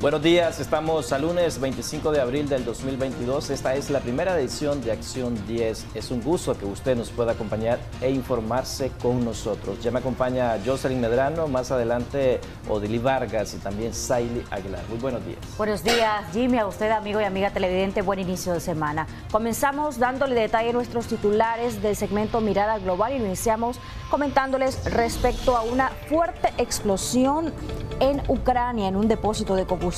Buenos días, estamos al lunes 25 de abril del 2022. Esta es la primera edición de Acción 10. Es un gusto que usted nos pueda acompañar e informarse con nosotros. Ya me acompaña Jocelyn Medrano, más adelante Odili Vargas y también Saily Aguilar. Muy buenos días. Buenos días, Jimmy, a usted, amigo y amiga televidente. Buen inicio de semana. Comenzamos dándole detalle a nuestros titulares del segmento Mirada Global y lo iniciamos comentándoles respecto a una fuerte explosión en Ucrania, en un depósito de combustible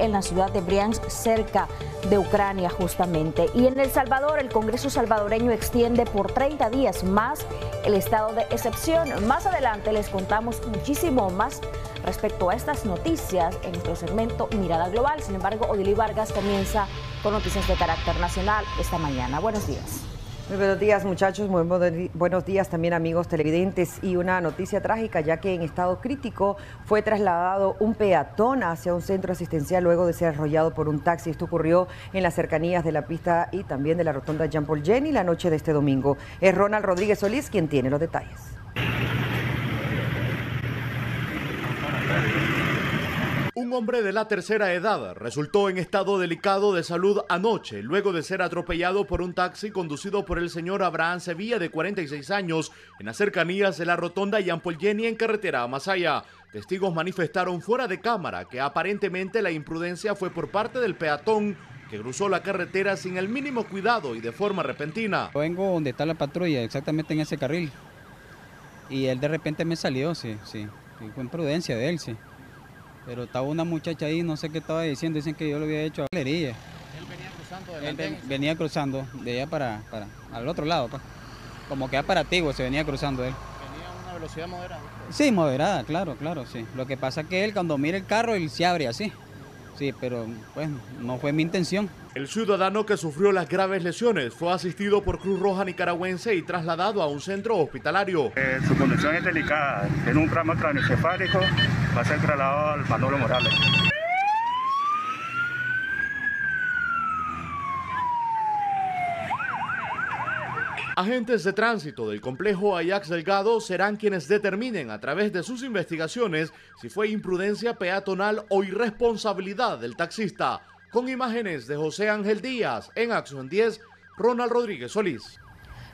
en la ciudad de Briansk, cerca de Ucrania justamente. Y en El Salvador, el Congreso salvadoreño extiende por 30 días más el estado de excepción. Más adelante les contamos muchísimo más respecto a estas noticias en nuestro segmento Mirada Global. Sin embargo, Odili Vargas comienza con noticias de carácter nacional esta mañana. Buenos días. Muy buenos días, muchachos, muy buenos días también, amigos televidentes. Y una noticia trágica, ya que en estado crítico fue trasladado un peatón hacia un centro asistencial luego de ser arrollado por un taxi. Esto ocurrió en las cercanías de la pista y también de la rotonda Jean-Paul Genie la noche de este domingo. Es Ronald Rodríguez Solís quien tiene los detalles. Un hombre de la tercera edad resultó en estado delicado de salud anoche luego de ser atropellado por un taxi conducido por el señor Abraham Sevilla, de 46 años, en las cercanías de la rotonda Jean-Paul Genie en carretera a Masaya. Testigos manifestaron fuera de cámara que aparentemente la imprudencia fue por parte del peatón, que cruzó la carretera sin el mínimo cuidado y de forma repentina. Vengo donde está la patrulla, exactamente en ese carril, y él de repente me salió, sí, fue imprudencia de él, sí. Pero estaba una muchacha ahí, no sé qué estaba diciendo, dicen que yo lo había hecho a la galería. Él venía cruzando de allá para al otro lado, pa. Como que a Paratigua se venía cruzando él. ¿Venía a una velocidad moderada? Sí, moderada, claro, sí. Lo que pasa es que él, cuando mira el carro, él se abre así. Sí, pero pues no fue mi intención. El ciudadano que sufrió las graves lesiones fue asistido por Cruz Roja Nicaragüense y trasladado a un centro hospitalario. Su condición es delicada, tiene un trauma craneoencefálico, va a ser trasladado al Manolo Morales. Agentes de tránsito del complejo Ayax Delgado serán quienes determinen a través de sus investigaciones si fue imprudencia peatonal o irresponsabilidad del taxista. Con imágenes de José Ángel Díaz, en Acción 10, Ronald Rodríguez Solís.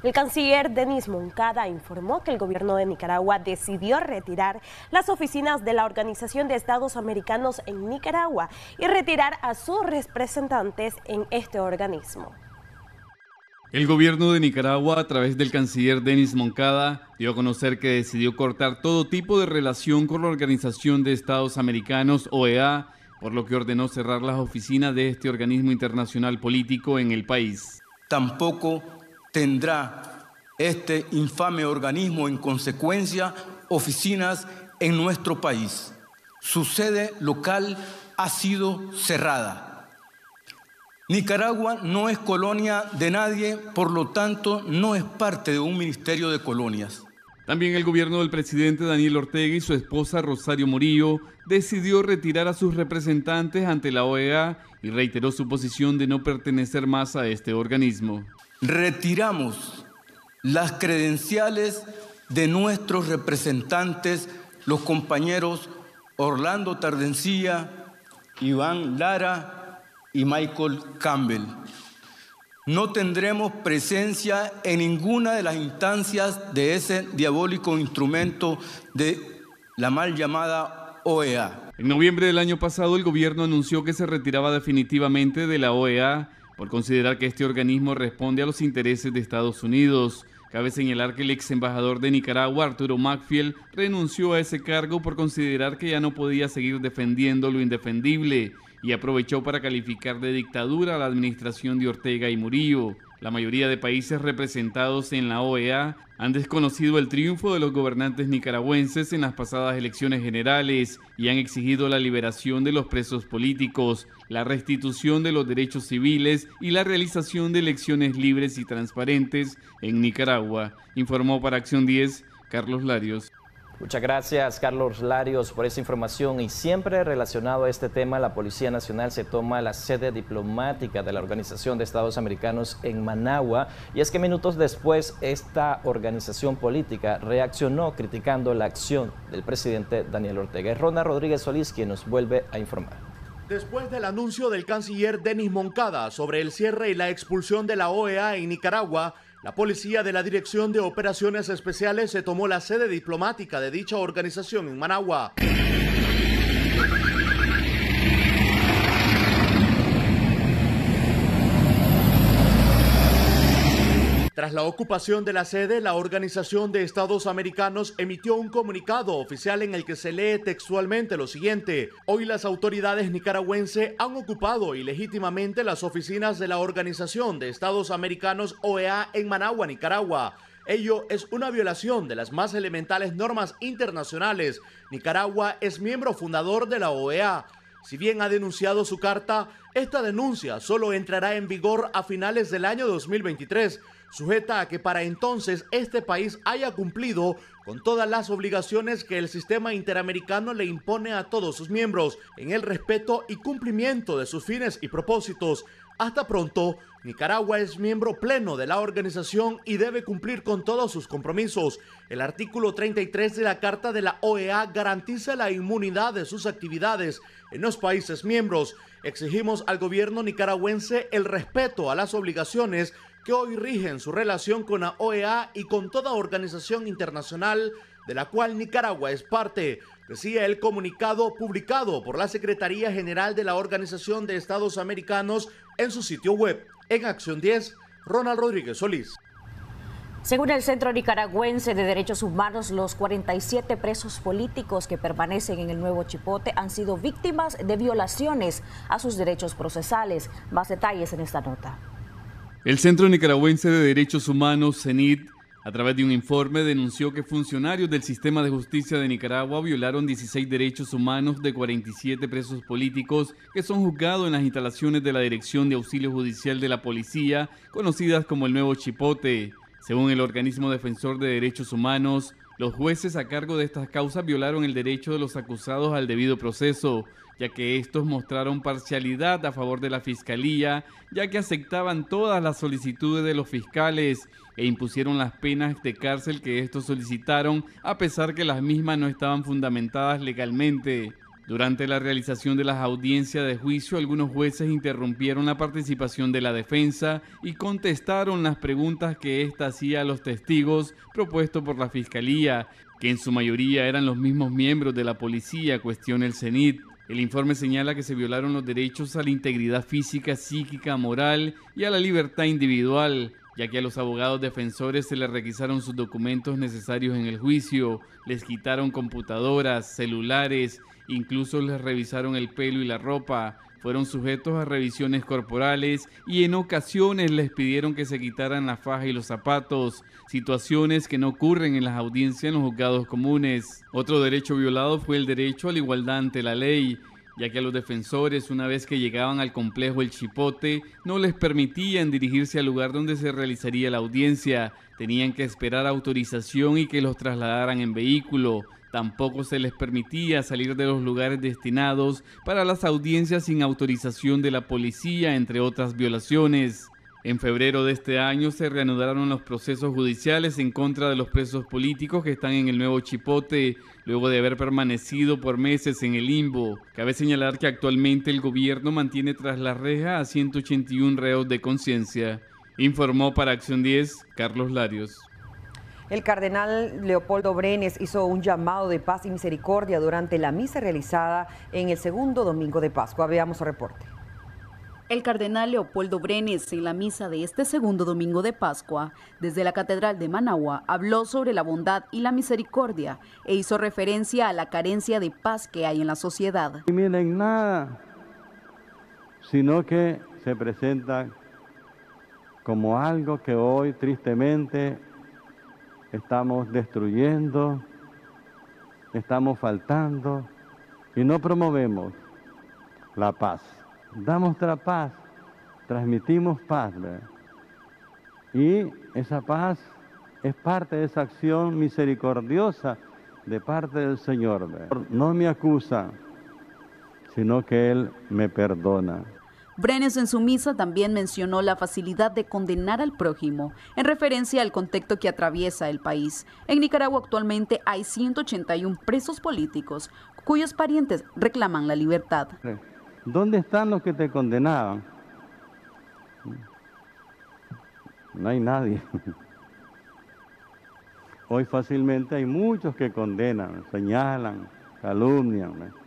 El canciller Denis Moncada informó que el gobierno de Nicaragua decidió retirar las oficinas de la Organización de Estados Americanos en Nicaragua y retirar a sus representantes en este organismo. El gobierno de Nicaragua, a través del canciller Denis Moncada, dio a conocer que decidió cortar todo tipo de relación con la Organización de Estados Americanos, OEA, por lo que ordenó cerrar las oficinas de este organismo internacional político en el país. Tampoco tendrá este infame organismo, en consecuencia, oficinas en nuestro país. Su sede local ha sido cerrada. Nicaragua no es colonia de nadie, por lo tanto, no es parte de un ministerio de colonias. También el gobierno del presidente Daniel Ortega y su esposa Rosario Murillo decidió retirar a sus representantes ante la OEA y reiteró su posición de no pertenecer más a este organismo. Retiramos las credenciales de nuestros representantes, los compañeros Orlando Tardencilla, Iván Lara y Michael Campbell. No tendremos presencia en ninguna de las instancias de ese diabólico instrumento de la mal llamada OEA. En noviembre del año pasado, el gobierno anunció que se retiraba definitivamente de la OEA, por considerar que este organismo responde a los intereses de Estados Unidos. Cabe señalar que el ex embajador de Nicaragua, Arturo Macfield, renunció a ese cargo por considerar que ya no podía seguir defendiendo lo indefendible y aprovechó para calificar de dictadura a la administración de Ortega y Murillo. La mayoría de países representados en la OEA han desconocido el triunfo de los gobernantes nicaragüenses en las pasadas elecciones generales y han exigido la liberación de los presos políticos, la restitución de los derechos civiles y la realización de elecciones libres y transparentes en Nicaragua. Informó para Acción 10, Carlos Larios. Muchas gracias, Carlos Larios, por esa información. Y siempre relacionado a este tema, la Policía Nacional se toma la sede diplomática de la Organización de Estados Americanos en Managua. Y es que minutos después, esta organización política reaccionó criticando la acción del presidente Daniel Ortega. Es Ronald Rodríguez Solís quien nos vuelve a informar. Después del anuncio del canciller Denis Moncada sobre el cierre y la expulsión de la OEA en Nicaragua, la policía de la Dirección de Operaciones Especiales se tomó la sede diplomática de dicha organización en Managua. Tras la ocupación de la sede, la Organización de Estados Americanos emitió un comunicado oficial en el que se lee textualmente lo siguiente: hoy las autoridades nicaragüenses han ocupado ilegítimamente las oficinas de la Organización de Estados Americanos OEA en Managua, Nicaragua. Ello es una violación de las más elementales normas internacionales. Nicaragua es miembro fundador de la OEA. Si bien ha denunciado su carta, esta denuncia solo entrará en vigor a finales del año 2023, sujeta a que para entonces este país haya cumplido con todas las obligaciones que el sistema interamericano le impone a todos sus miembros, en el respeto y cumplimiento de sus fines y propósitos. Hasta pronto, Nicaragua es miembro pleno de la organización y debe cumplir con todos sus compromisos. El artículo 33 de la Carta de la OEA garantiza la inmunidad de sus actividades en los países miembros. Exigimos al gobierno nicaragüense el respeto a las obligaciones que hoy rigen su relación con la OEA y con toda organización internacional de la cual Nicaragua es parte, decía el comunicado publicado por la Secretaría General de la Organización de Estados Americanos en su sitio web. En Acción 10, Ronald Rodríguez Solís. Según el Centro Nicaragüense de Derechos Humanos, los 47 presos políticos que permanecen en el Nuevo Chipote han sido víctimas de violaciones a sus derechos procesales. Más detalles en esta nota. El Centro Nicaragüense de Derechos Humanos, CENIT, a través de un informe denunció que funcionarios del Sistema de Justicia de Nicaragua violaron 16 derechos humanos de 47 presos políticos que son juzgados en las instalaciones de la Dirección de Auxilio Judicial de la Policía, conocidas como el Nuevo Chipote. Según el organismo defensor de derechos humanos, los jueces a cargo de estas causas violaron el derecho de los acusados al debido proceso, ya que estos mostraron parcialidad a favor de la Fiscalía, ya que aceptaban todas las solicitudes de los fiscales e impusieron las penas de cárcel que estos solicitaron, a pesar que las mismas no estaban fundamentadas legalmente. Durante la realización de las audiencias de juicio, algunos jueces interrumpieron la participación de la defensa y contestaron las preguntas que ésta hacía a los testigos propuestos por la Fiscalía, que en su mayoría eran los mismos miembros de la policía, cuestiona el CENIT. El informe señala que se violaron los derechos a la integridad física, psíquica, moral y a la libertad individual, ya que a los abogados defensores se les requisaron sus documentos necesarios en el juicio, les quitaron computadoras, celulares, incluso les revisaron el pelo y la ropa, fueron sujetos a revisiones corporales y en ocasiones les pidieron que se quitaran la faja y los zapatos, situaciones que no ocurren en las audiencias en los juzgados comunes. Otro derecho violado fue el derecho a la igualdad ante la ley, ya que a los defensores, una vez que llegaban al complejo El Chipote, no les permitían dirigirse al lugar donde se realizaría la audiencia, tenían que esperar autorización y que los trasladaran en vehículo. Tampoco se les permitía salir de los lugares destinados para las audiencias sin autorización de la policía, entre otras violaciones. En febrero de este año se reanudaron los procesos judiciales en contra de los presos políticos que están en el Nuevo Chipote, luego de haber permanecido por meses en el limbo. Cabe señalar que actualmente el gobierno mantiene tras la reja a 181 reos de conciencia. Informó para Acción 10, Carlos Larios. El cardenal Leopoldo Brenes hizo un llamado de paz y misericordia durante la misa realizada en el segundo domingo de Pascua. Veamos el reporte. El cardenal Leopoldo Brenes, en la misa de este segundo domingo de Pascua, desde la Catedral de Managua, habló sobre la bondad y la misericordia e hizo referencia a la carencia de paz que hay en la sociedad. Y miren, nada, sino que se presenta como algo que hoy tristemente estamos destruyendo, estamos faltando y no promovemos la paz. Damos paz, transmitimos paz, ¿verdad? Y esa paz es parte de esa acción misericordiosa de parte del Señor, ¿verdad? No me acusa, sino que Él me perdona. Brenes en su misa también mencionó la facilidad de condenar al prójimo, en referencia al contexto que atraviesa el país. En Nicaragua actualmente hay 181 presos políticos, cuyos parientes reclaman la libertad. ¿Dónde están los que te condenaban? No hay nadie. Hoy fácilmente hay muchos que condenan, señalan, calumnian, ¿no?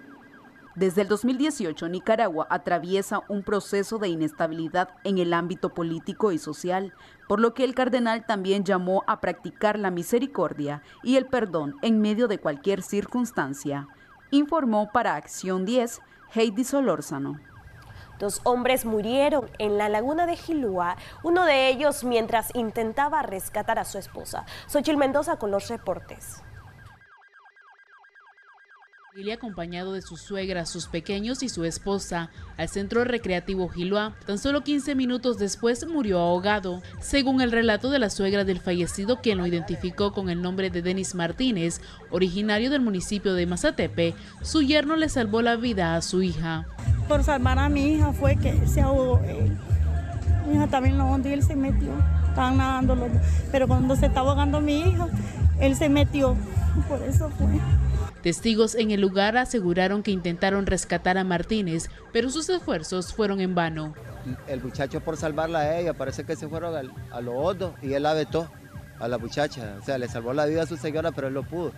Desde el 2018, Nicaragua atraviesa un proceso de inestabilidad en el ámbito político y social, por lo que el cardenal también llamó a practicar la misericordia y el perdón en medio de cualquier circunstancia. Informó para Acción 10, Heidi Solórzano. Dos hombres murieron en la laguna de Xiloá, uno de ellos mientras intentaba rescatar a su esposa. Xochitl Mendoza con los reportes. Acompañado de su suegra, sus pequeños y su esposa, al centro recreativo Xiloá, tan solo 15 minutos después murió ahogado, según el relato de la suegra del fallecido, quien lo identificó con el nombre de Denis Martínez, originario del municipio de Mazatepe. Su yerno le salvó la vida a su hija. Por salvar a mi hija fue que se ahogó él. Mi hija también lo hundió, él se metió, estaban nadando los dos, pero cuando se estaba ahogando mi hija, él se metió, por eso fue. Testigos en el lugar aseguraron que intentaron rescatar a Martínez, pero sus esfuerzos fueron en vano. El muchacho, por salvarla a ella, parece que se fueron a los otros y él la vetó a la muchacha. O sea, le salvó la vida a su señora, pero él no pudo.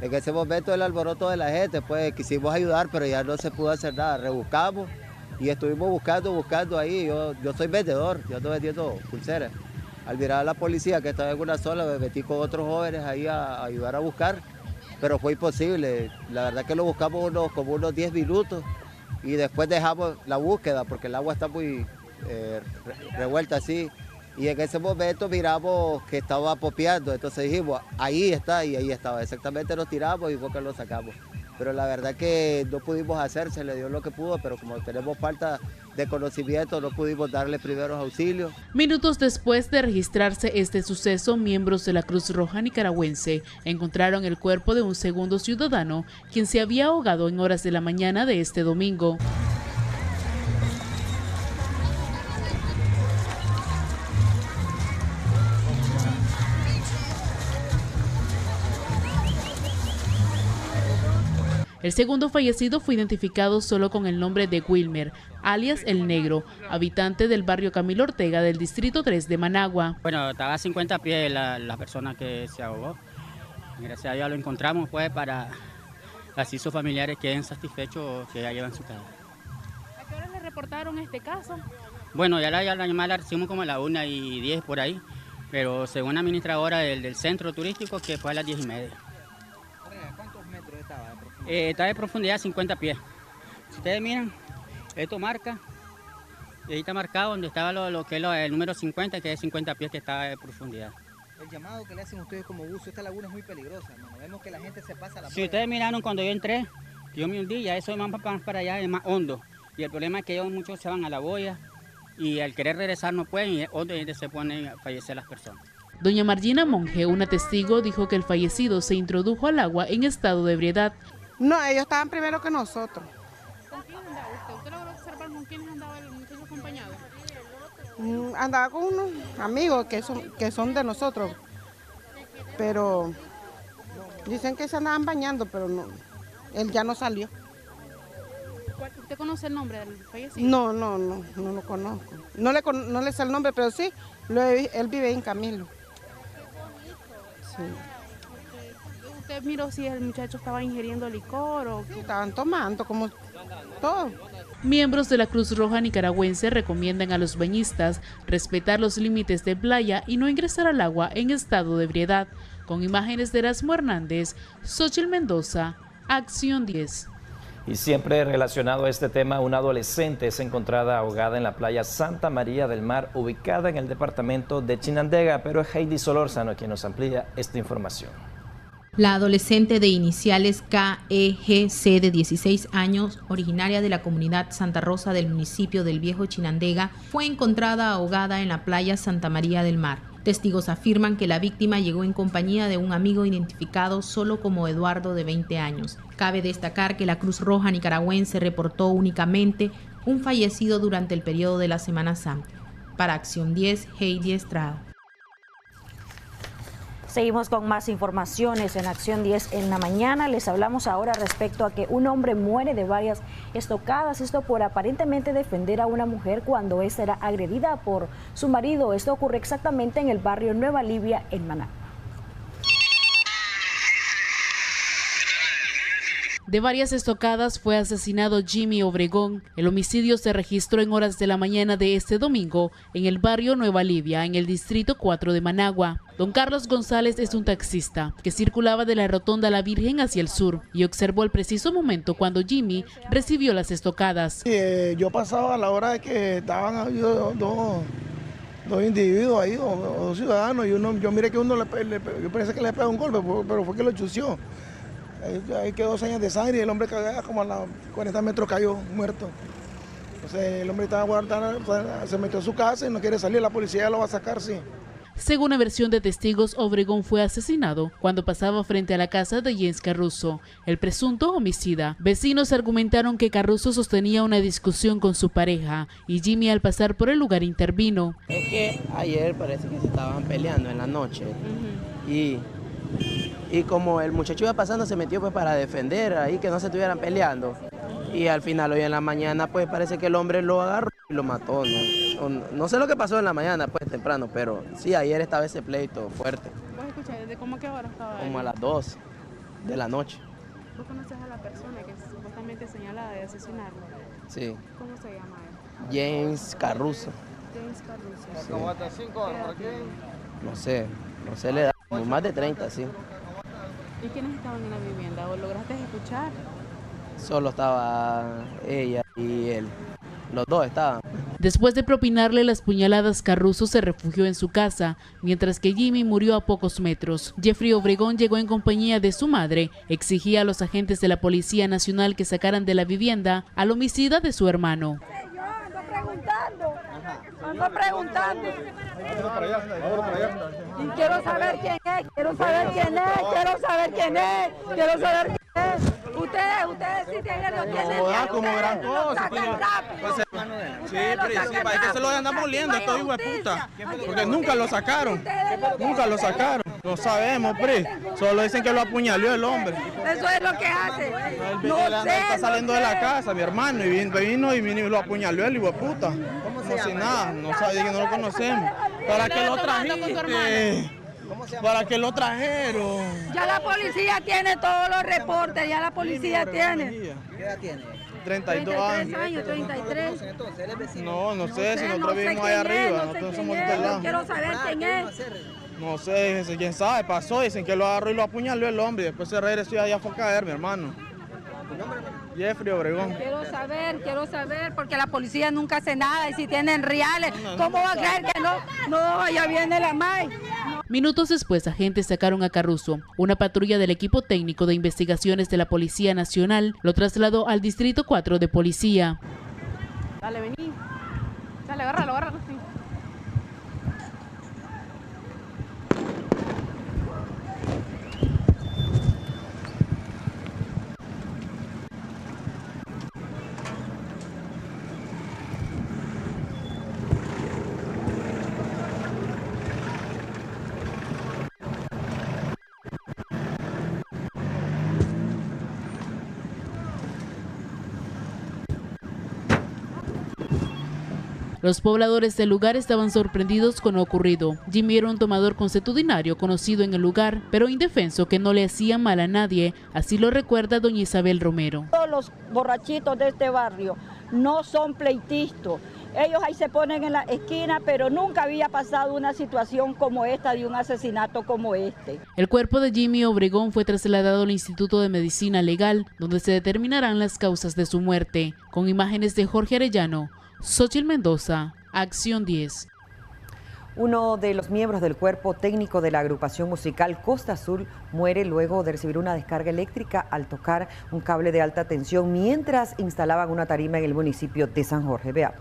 En ese momento el alboroto de la gente, pues quisimos ayudar, pero ya no se pudo hacer nada. Rebuscamos y estuvimos buscando ahí. Yo soy vendedor, yo ando vendiendo pulseras. Al mirar a la policía, que estaba en una sola, me metí con otros jóvenes ahí a ayudar a buscar. Pero fue imposible, la verdad que lo buscamos como unos 10 minutos y después dejamos la búsqueda porque el agua está muy revuelta así. Y en ese momento miramos que estaba popeando, entonces dijimos, ahí está, y ahí estaba. Exactamente, nos tiramos y fue que lo sacamos. Pero la verdad que no pudimos hacer, se le dio lo que pudo, pero como tenemos falta de conocimiento, no pudimos darle primeros auxilios. Minutos después de registrarse este suceso, miembros de la Cruz Roja nicaragüense encontraron el cuerpo de un segundo ciudadano, quien se había ahogado en horas de la mañana de este domingo. El segundo fallecido fue identificado solo con el nombre de Wilmer, alias El Negro, habitante del barrio Camilo Ortega del Distrito 3 de Managua. Bueno, estaba a 50 pies la persona que se ahogó. Gracias a Dios lo encontramos, pues, para así sus familiares queden satisfechos que ya llevan su cadáver. ¿A qué hora le reportaron este caso? Bueno, ya la llamada la recibimos como a las 1:10 por ahí, pero según la administradora del centro turístico, que fue a las 10:30. ¿Cuántos metros estaba de profundidad? Está de profundidad 50 pies. Si ustedes miran, esto marca, ahí está marcado donde estaba el número 50, que es 50 pies que estaba de profundidad. El llamado que le hacen ustedes como buzo, esta laguna es muy peligrosa, hermano. Vemos que la gente se pasa la. Si ustedes miraron cuando yo entré, yo me hundí, ya eso es más para allá, es más hondo. Y el problema es que ellos muchos se van a la boya y al querer regresar no pueden y es hondo y se ponen a fallecer las personas. Doña Margina Monge, una testigo, dijo que el fallecido se introdujo al agua en estado de ebriedad. No, ellos estaban primero que nosotros. ¿Con quién andaba usted? ¿Usted logró observar con quién andaba el muchacho acompañado? Andaba con unos amigos que son de nosotros, pero dicen que se andaban bañando, pero no, él ya no salió. ¿Usted conoce el nombre del fallecido? No lo conozco. No le sé el nombre, pero sí, él vive en Camilo. Sí. ¿Usted miró si el muchacho estaba ingiriendo licor o qué? Estaban tomando como todo. Miembros de la Cruz Roja nicaragüense recomiendan a los bañistas respetar los límites de playa y no ingresar al agua en estado de ebriedad. Con imágenes de Erasmo Hernández, Xochitl Mendoza, Acción 10. Y siempre relacionado a este tema, una adolescente es encontrada ahogada en la playa Santa María del Mar, ubicada en el departamento de Chinandega, pero es Heidi Solórzano quien nos amplía esta información. La adolescente de iniciales KEGC de 16 años, originaria de la comunidad Santa Rosa del municipio del Viejo Chinandega, fue encontrada ahogada en la playa Santa María del Mar. Testigos afirman que la víctima llegó en compañía de un amigo identificado solo como Eduardo, de 20 años. Cabe destacar que la Cruz Roja nicaragüense reportó únicamente un fallecido durante el periodo de la Semana Santa. Para Acción 10, Heidi Estrada. Seguimos con más informaciones en Acción 10 en la mañana. Les hablamos ahora respecto a que un hombre muere de varias estocadas, esto por aparentemente defender a una mujer cuando esta era agredida por su marido. Esto ocurre exactamente en el barrio Nueva Libia, en Maná. De varias estocadas fue asesinado Jimmy Obregón. El homicidio se registró en horas de la mañana de este domingo en el barrio Nueva Libia, en el distrito 4 de Managua. Don Carlos González es un taxista que circulaba de la rotonda La Virgen hacia el sur y observó el preciso momento cuando Jimmy recibió las estocadas. Yo pasaba a la hora de que estaban dos individuos ahí, dos ciudadanos, y yo miré que uno yo pensé que le pegó un golpe, pero fue que lo chució. Ahí quedó señas de sangre y el hombre cayó, como a los 40 metros cayó muerto. Entonces el hombre estaba guardado, se metió a su casa y no quiere salir, la policía lo va a sacar, sí. Según la versión de testigos, Obregón fue asesinado cuando pasaba frente a la casa de Jens Carruso, el presunto homicida. Vecinos argumentaron que Carruso sostenía una discusión con su pareja y Jimmy, al pasar por el lugar, intervino. Es que ayer parece que se estaban peleando en la noche. Y como el muchacho iba pasando, se metió pues para defender ahí, que no se estuvieran peleando. Y al final, hoy en la mañana, pues parece que el hombre lo agarró y lo mató, ¿no? No sé lo que pasó en la mañana, pues temprano, pero sí, ayer estaba ese pleito fuerte. ¿Vos escuchás? ¿Desde cómo qué hora estaba? Como a las 2 de la noche. ¿Vos conoces a la persona que es supuestamente señalada de asesinarlo? Sí. ¿Cómo se llama él? Jens Carruso. Jens Carruso. ¿Como hasta 5 años por aquí? No sé la edad, como más de 30, sí. ¿Y quiénes estaban en la vivienda? ¿O lograste escuchar? Solo estaba ella y él. Los dos estaban. Después de propinarle las puñaladas, Carruso se refugió en su casa, mientras que Jimmy murió a pocos metros. Jeffrey Obregón llegó en compañía de su madre. Exigía a los agentes de la Policía Nacional que sacaran de la vivienda al homicida de su hermano. Ando preguntando. Y quiero saber quién es, quiero saber quién es. Ustedes sí tienen lo que es. Como gran cosa. Sí, para que se lo andan moliendo, estos hijos de puta. Porque nunca lo sacaron. No sabemos, PRI. Solo dicen que lo apuñaló el hombre. Eso es lo que hace. Está saliendo de la casa, mi hermano, y vino y lo apuñaló el hijo de puta. No sé nada, no sabía, que no lo conocemos. ¿Para qué lo trajiste? ¿Para qué lo trajeron? Ya la policía tiene todos los reportes, ya la policía tiene. ¿Qué edad tiene? 32 años. 33. No sé, si nosotros vivimos allá arriba, nosotros somos de lado. Quiero saber quién es. No sé, quién sabe, pasó, dicen que lo agarró y lo apuñaló el hombre, después se regresó y allá fue a caer, mi hermano. Jeffrey Obregón. Quiero saber, porque la policía nunca hace nada, y si tienen reales, ¿cómo va a creer que no? No, ya viene la MAI. Minutos después, agentes sacaron a Carruso. Una patrulla del equipo técnico de investigaciones de la Policía Nacional lo trasladó al Distrito 4 de Policía. Dale, vení. Dale, agárralo. Sí. Los pobladores del lugar estaban sorprendidos con lo ocurrido. Jimmy era un tomador consuetudinario conocido en el lugar, pero indefenso, que no le hacía mal a nadie. Así lo recuerda doña Isabel Romero. Todos los borrachitos de este barrio no son pleitistas. Ellos ahí se ponen en la esquina, pero nunca había pasado una situación como esta, de un asesinato como este. El cuerpo de Jimmy Obregón fue trasladado al Instituto de Medicina Legal, donde se determinarán las causas de su muerte. Con imágenes de Jorge Arellano, Xochitl Mendoza, Acción 10. Uno de los miembros del cuerpo técnico de la agrupación musical Costa Azul muere luego de recibir una descarga eléctrica al tocar un cable de alta tensión mientras instalaban una tarima en el municipio de San Jorge. Veamos.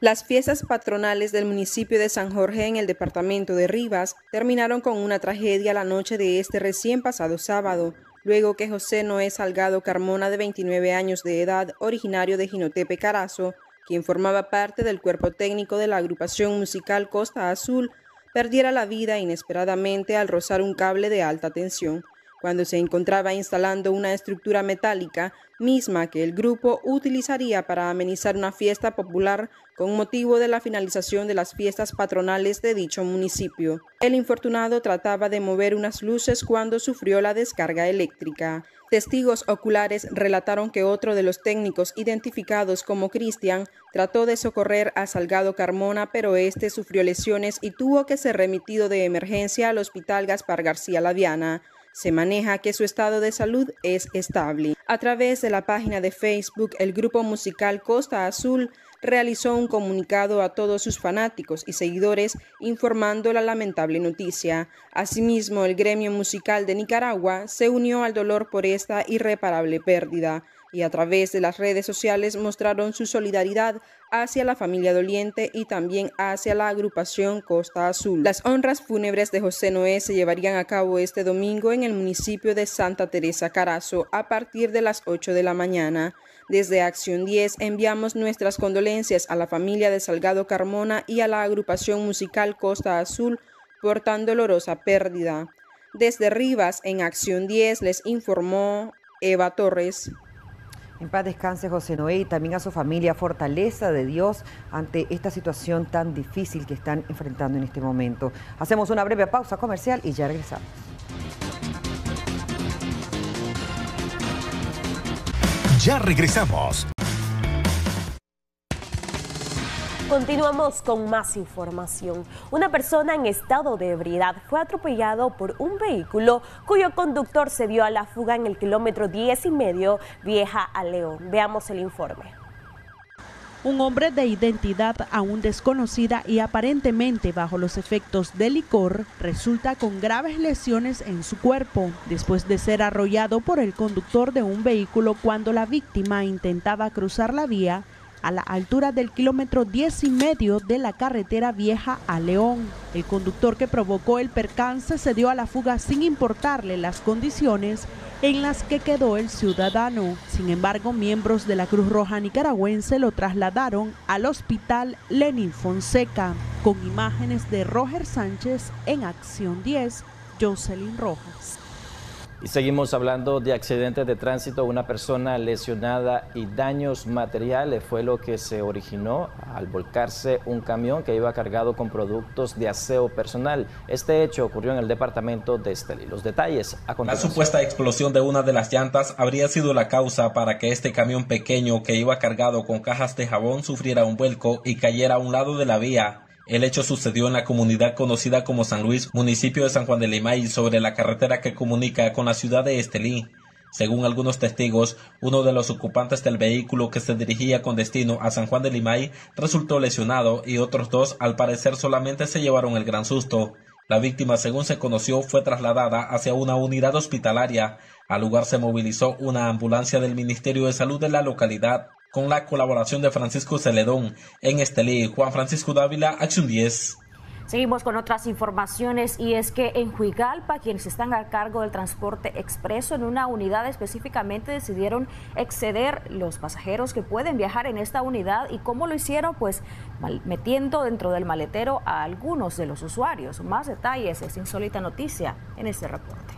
Las fiestas patronales del municipio de San Jorge, en el departamento de Rivas, terminaron con una tragedia la noche de este recién pasado sábado, luego que José Noé Salgado Carmona, de 29 años de edad, originario de Jinotepe, Carazo, quien formaba parte del cuerpo técnico de la agrupación musical Costa Azul, perdiera la vida inesperadamente al rozar un cable de alta tensión, cuando se encontraba instalando una estructura metálica misma que el grupo utilizaría para amenizar una fiesta popular con motivo de la finalización de las fiestas patronales de dicho municipio. El infortunado trataba de mover unas luces cuando sufrió la descarga eléctrica. Testigos oculares relataron que otro de los técnicos identificados como Cristian trató de socorrer a Salgado Carmona, pero este sufrió lesiones y tuvo que ser remitido de emergencia al Hospital Gaspar García Laviana. Se maneja que su estado de salud es estable. A través de la página de Facebook, el grupo musical Costa Azul realizó un comunicado a todos sus fanáticos y seguidores informando la lamentable noticia. Asimismo, el gremio musical de Nicaragua se unió al dolor por esta irreparable pérdida y a través de las redes sociales mostraron su solidaridad hacia la familia doliente y también hacia la agrupación Costa Azul. Las honras fúnebres de José Noé se llevarían a cabo este domingo en el municipio de Santa Teresa, Carazo, a partir de las 8 de la mañana. Desde Acción 10 enviamos nuestras condolencias a la familia de Salgado Carmona y a la agrupación musical Costa Azul por tan dolorosa pérdida. Desde Rivas, en Acción 10, les informó Eva Torres. En paz descanse José Noé y también a su familia, fortaleza de Dios ante esta situación tan difícil que están enfrentando en este momento. Hacemos una breve pausa comercial y ya regresamos. Ya regresamos. Continuamos con más información. Una persona en estado de ebriedad fue atropellado por un vehículo cuyo conductor se dio a la fuga en el kilómetro 10.5 Vieja a León. Veamos el informe. Un hombre de identidad aún desconocida y aparentemente bajo los efectos de licor resulta con graves lesiones en su cuerpo después de ser arrollado por el conductor de un vehículo cuando la víctima intentaba cruzar la vía a la altura del kilómetro 10.5 de la carretera Vieja a León. El conductor que provocó el percance se dio a la fuga sin importarle las condiciones en las que quedó el ciudadano. Sin embargo, miembros de la Cruz Roja nicaragüense lo trasladaron al hospital Lenín Fonseca. Con imágenes de Roger Sánchez en Acción 10, Jocelyn Rojas. Y seguimos hablando de accidentes de tránsito. Una persona lesionada y daños materiales fue lo que se originó al volcarse un camión que iba cargado con productos de aseo personal. Este hecho ocurrió en el departamento de Estelí. Los detalles a continuación. La supuesta explosión de una de las llantas habría sido la causa para que este camión pequeño que iba cargado con cajas de jabón sufriera un vuelco y cayera a un lado de la vía. El hecho sucedió en la comunidad conocida como San Luis, municipio de San Juan de Limay, sobre la carretera que comunica con la ciudad de Estelí. Según algunos testigos, uno de los ocupantes del vehículo que se dirigía con destino a San Juan de Limay resultó lesionado y otros dos, al parecer, solamente se llevaron el gran susto. La víctima, según se conoció, fue trasladada hacia una unidad hospitalaria. Al lugar se movilizó una ambulancia del Ministerio de Salud de la localidad, con la colaboración de Francisco Celedón. En Estelí, Juan Francisco Dávila, Acción 10. Seguimos con otras informaciones y es que en Juigalpa, quienes están a cargo del transporte expreso en una unidad específicamente decidieron exceder los pasajeros que pueden viajar en esta unidad. ¿Y cómo lo hicieron? Pues metiendo dentro del maletero a algunos de los usuarios. Más detalles, es insólita noticia en este reporte.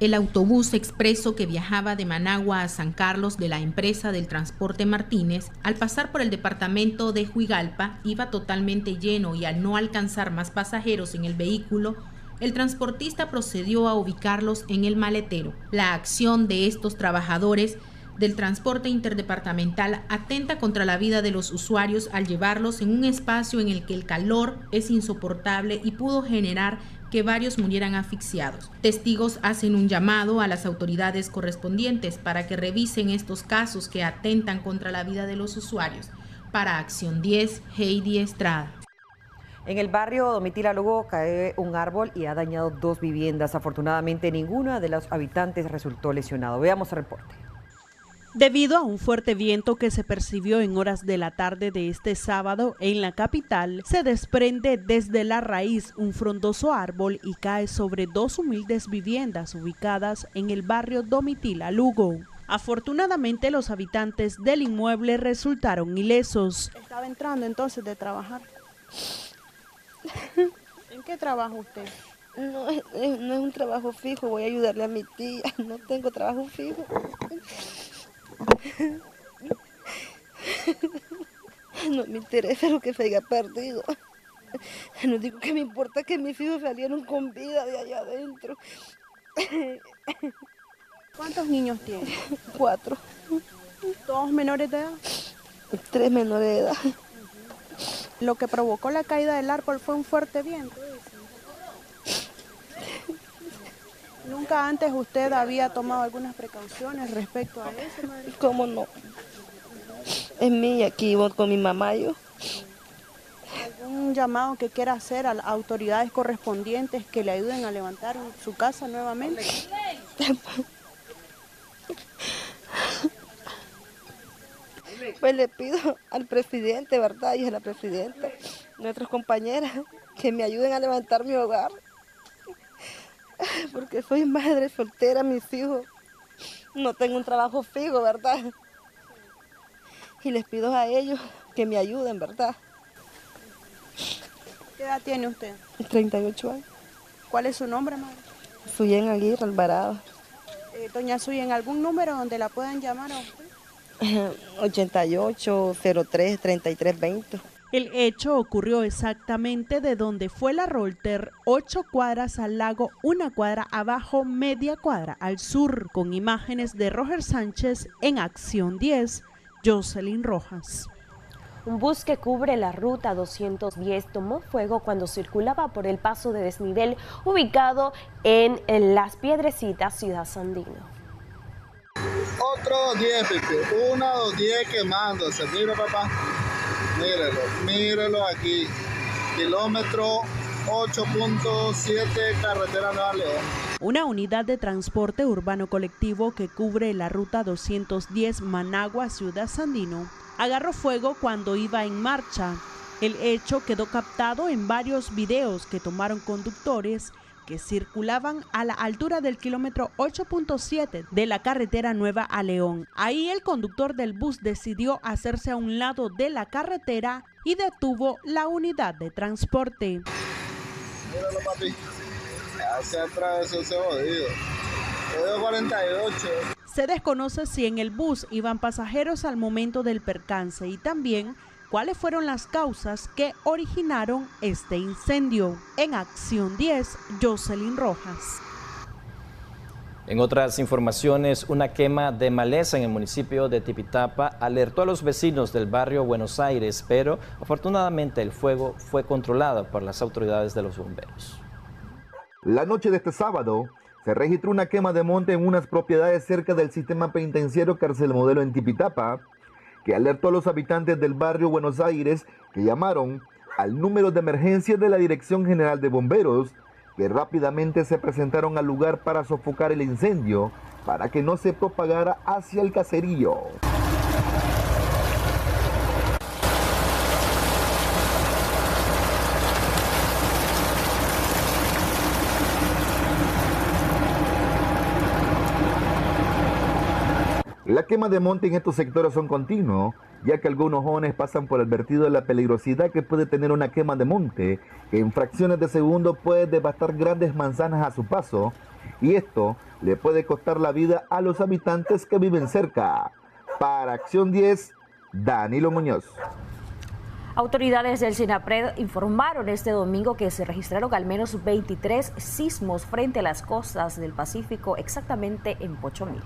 El autobús expreso que viajaba de Managua a San Carlos de la empresa del transporte Martínez, al pasar por el departamento de Juigalpa, iba totalmente lleno y al no alcanzar más pasajeros en el vehículo, el transportista procedió a ubicarlos en el maletero. La acción de estos trabajadores del transporte interdepartamental atenta contra la vida de los usuarios al llevarlos en un espacio en el que el calor es insoportable y pudo generar que varios murieran asfixiados. Testigos hacen un llamado a las autoridades correspondientes para que revisen estos casos que atentan contra la vida de los usuarios. Para Acción 10, Heidi Estrada. En el barrio Domitila Lugo cae un árbol y ha dañado dos viviendas. Afortunadamente, ninguno de los habitantes resultó lesionado. Veamos el reporte. Debido a un fuerte viento que se percibió en horas de la tarde de este sábado en la capital, se desprende desde la raíz un frondoso árbol y cae sobre dos humildes viviendas ubicadas en el barrio Domitila Lugo. Afortunadamente, los habitantes del inmueble resultaron ilesos. Estaba entrando entonces de trabajar. qué trabaja usted? No es un trabajo fijo, voy a ayudarle a mi tía, no tengo trabajo fijo. No me interesa lo que se haya perdido. No digo que me importa que mis hijos salieron con vida de allá adentro. ¿Cuántos niños tiene? 4. ¿Todos menores de edad? 3 menores de edad. Lo que provocó la caída del árbol fue un fuerte viento. ¿Nunca antes usted había tomado algunas precauciones respecto a eso, madre? ¿Cómo no? En mí, aquí iba con mi mamá yo. ¿Algún llamado que quiera hacer a las autoridades correspondientes que le ayuden a levantar su casa nuevamente? Pues le pido al presidente, ¿verdad? Y a la presidenta, nuestras compañeras, que me ayuden a levantar mi hogar. Porque soy madre soltera, mis hijos. No tengo un trabajo fijo, ¿verdad? Y les pido a ellos que me ayuden, ¿verdad? ¿Qué edad tiene usted? 38 años. ¿Cuál es su nombre, madre? Suyen Aguirre Alvarado. Doña Suyen, ¿algún número donde la puedan llamar a usted? 8803-3320. El hecho ocurrió exactamente de donde fue la Rolter, 8 cuadras al lago, 1 cuadra abajo, media cuadra al sur, con imágenes de Roger Sánchez en Acción 10, Jocelyn Rojas. Un bus que cubre la ruta 210 tomó fuego cuando circulaba por el paso de desnivel ubicado en Las Piedrecitas, Ciudad Sandino. Otro 10, Pipi. 1 o 10 quemándose. Mira, papá. Mírelo, mírelo aquí. Kilómetro 8.7, carretera Nueva León. Una unidad de transporte urbano colectivo que cubre la ruta 210 Managua, Ciudad Sandino, agarró fuego cuando iba en marcha. El hecho quedó captado en varios videos que tomaron conductores que circulaban a la altura del kilómetro 8.7 de la carretera Nueva a León. Ahí el conductor del bus decidió hacerse a un lado de la carretera y detuvo la unidad de transporte. Míralo, papi. Ya se atravesó ese jodido. Jodido 48. Se desconoce si en el bus iban pasajeros al momento del percance y también cuáles fueron las causas que originaron este incendio. En Acción 10, Jocelyn Rojas. En otras informaciones, una quema de maleza en el municipio de Tipitapa alertó a los vecinos del barrio Buenos Aires, pero afortunadamente el fuego fue controlado por las autoridades de los bomberos. La noche de este sábado se registró una quema de monte en unas propiedades cerca del sistema penitenciario Cárcel Modelo en Tipitapa, que alertó a los habitantes del barrio Buenos Aires, que llamaron al número de emergencia de la Dirección General de Bomberos, que rápidamente se presentaron al lugar para sofocar el incendio, para que no se propagara hacia el caserío. La quema de monte en estos sectores son continuos, ya que algunos jóvenes pasan por advertido de la peligrosidad que puede tener una quema de monte, que en fracciones de segundo puede devastar grandes manzanas a su paso, y esto le puede costar la vida a los habitantes que viven cerca. Para Acción 10, Danilo Muñoz. Autoridades del SENAPRED informaron este domingo que se registraron al menos 23 sismos frente a las costas del Pacífico, exactamente en Pochomil.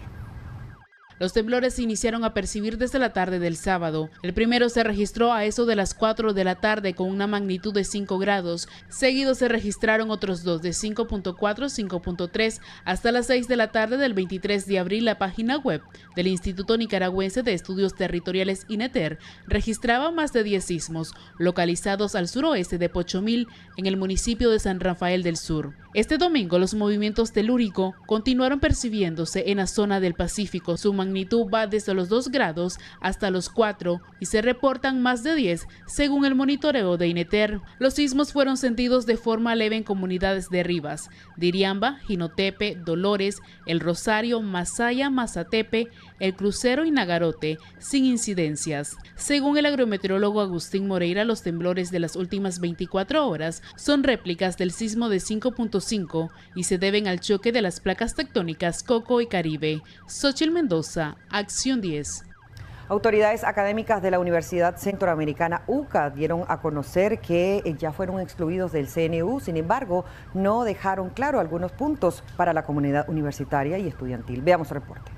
Los temblores se iniciaron a percibir desde la tarde del sábado. El primero se registró a eso de las 4 de la tarde con una magnitud de 5 grados. Seguido se registraron otros 2 de 5.4, 5.3 hasta las 6 de la tarde del 23 de abril. La página web del Instituto Nicaragüense de Estudios Territoriales INETER registraba más de 10 sismos localizados al suroeste de Pochomil, en el municipio de San Rafael del Sur. Este domingo los movimientos telúrico continuaron percibiéndose en la zona del Pacífico. Su magnitud va desde los 2 grados hasta los 4 y se reportan más de 10 según el monitoreo de INETER. Los sismos fueron sentidos de forma leve en comunidades de Rivas, Diriamba, Jinotepe, Dolores, El Rosario, Masaya, Mazatepe, el crucero y Nagarote sin incidencias. Según el agrometeorólogo Agustín Moreira, los temblores de las últimas 24 horas son réplicas del sismo de 5.5 y se deben al choque de las placas tectónicas Coco y Caribe. Xochitl Mendoza, Acción 10. Autoridades académicas de la Universidad Centroamericana UCA dieron a conocer que ya fueron excluidos del CNU, sin embargo, no dejaron claro algunos puntos para la comunidad universitaria y estudiantil. Veamos el reporte.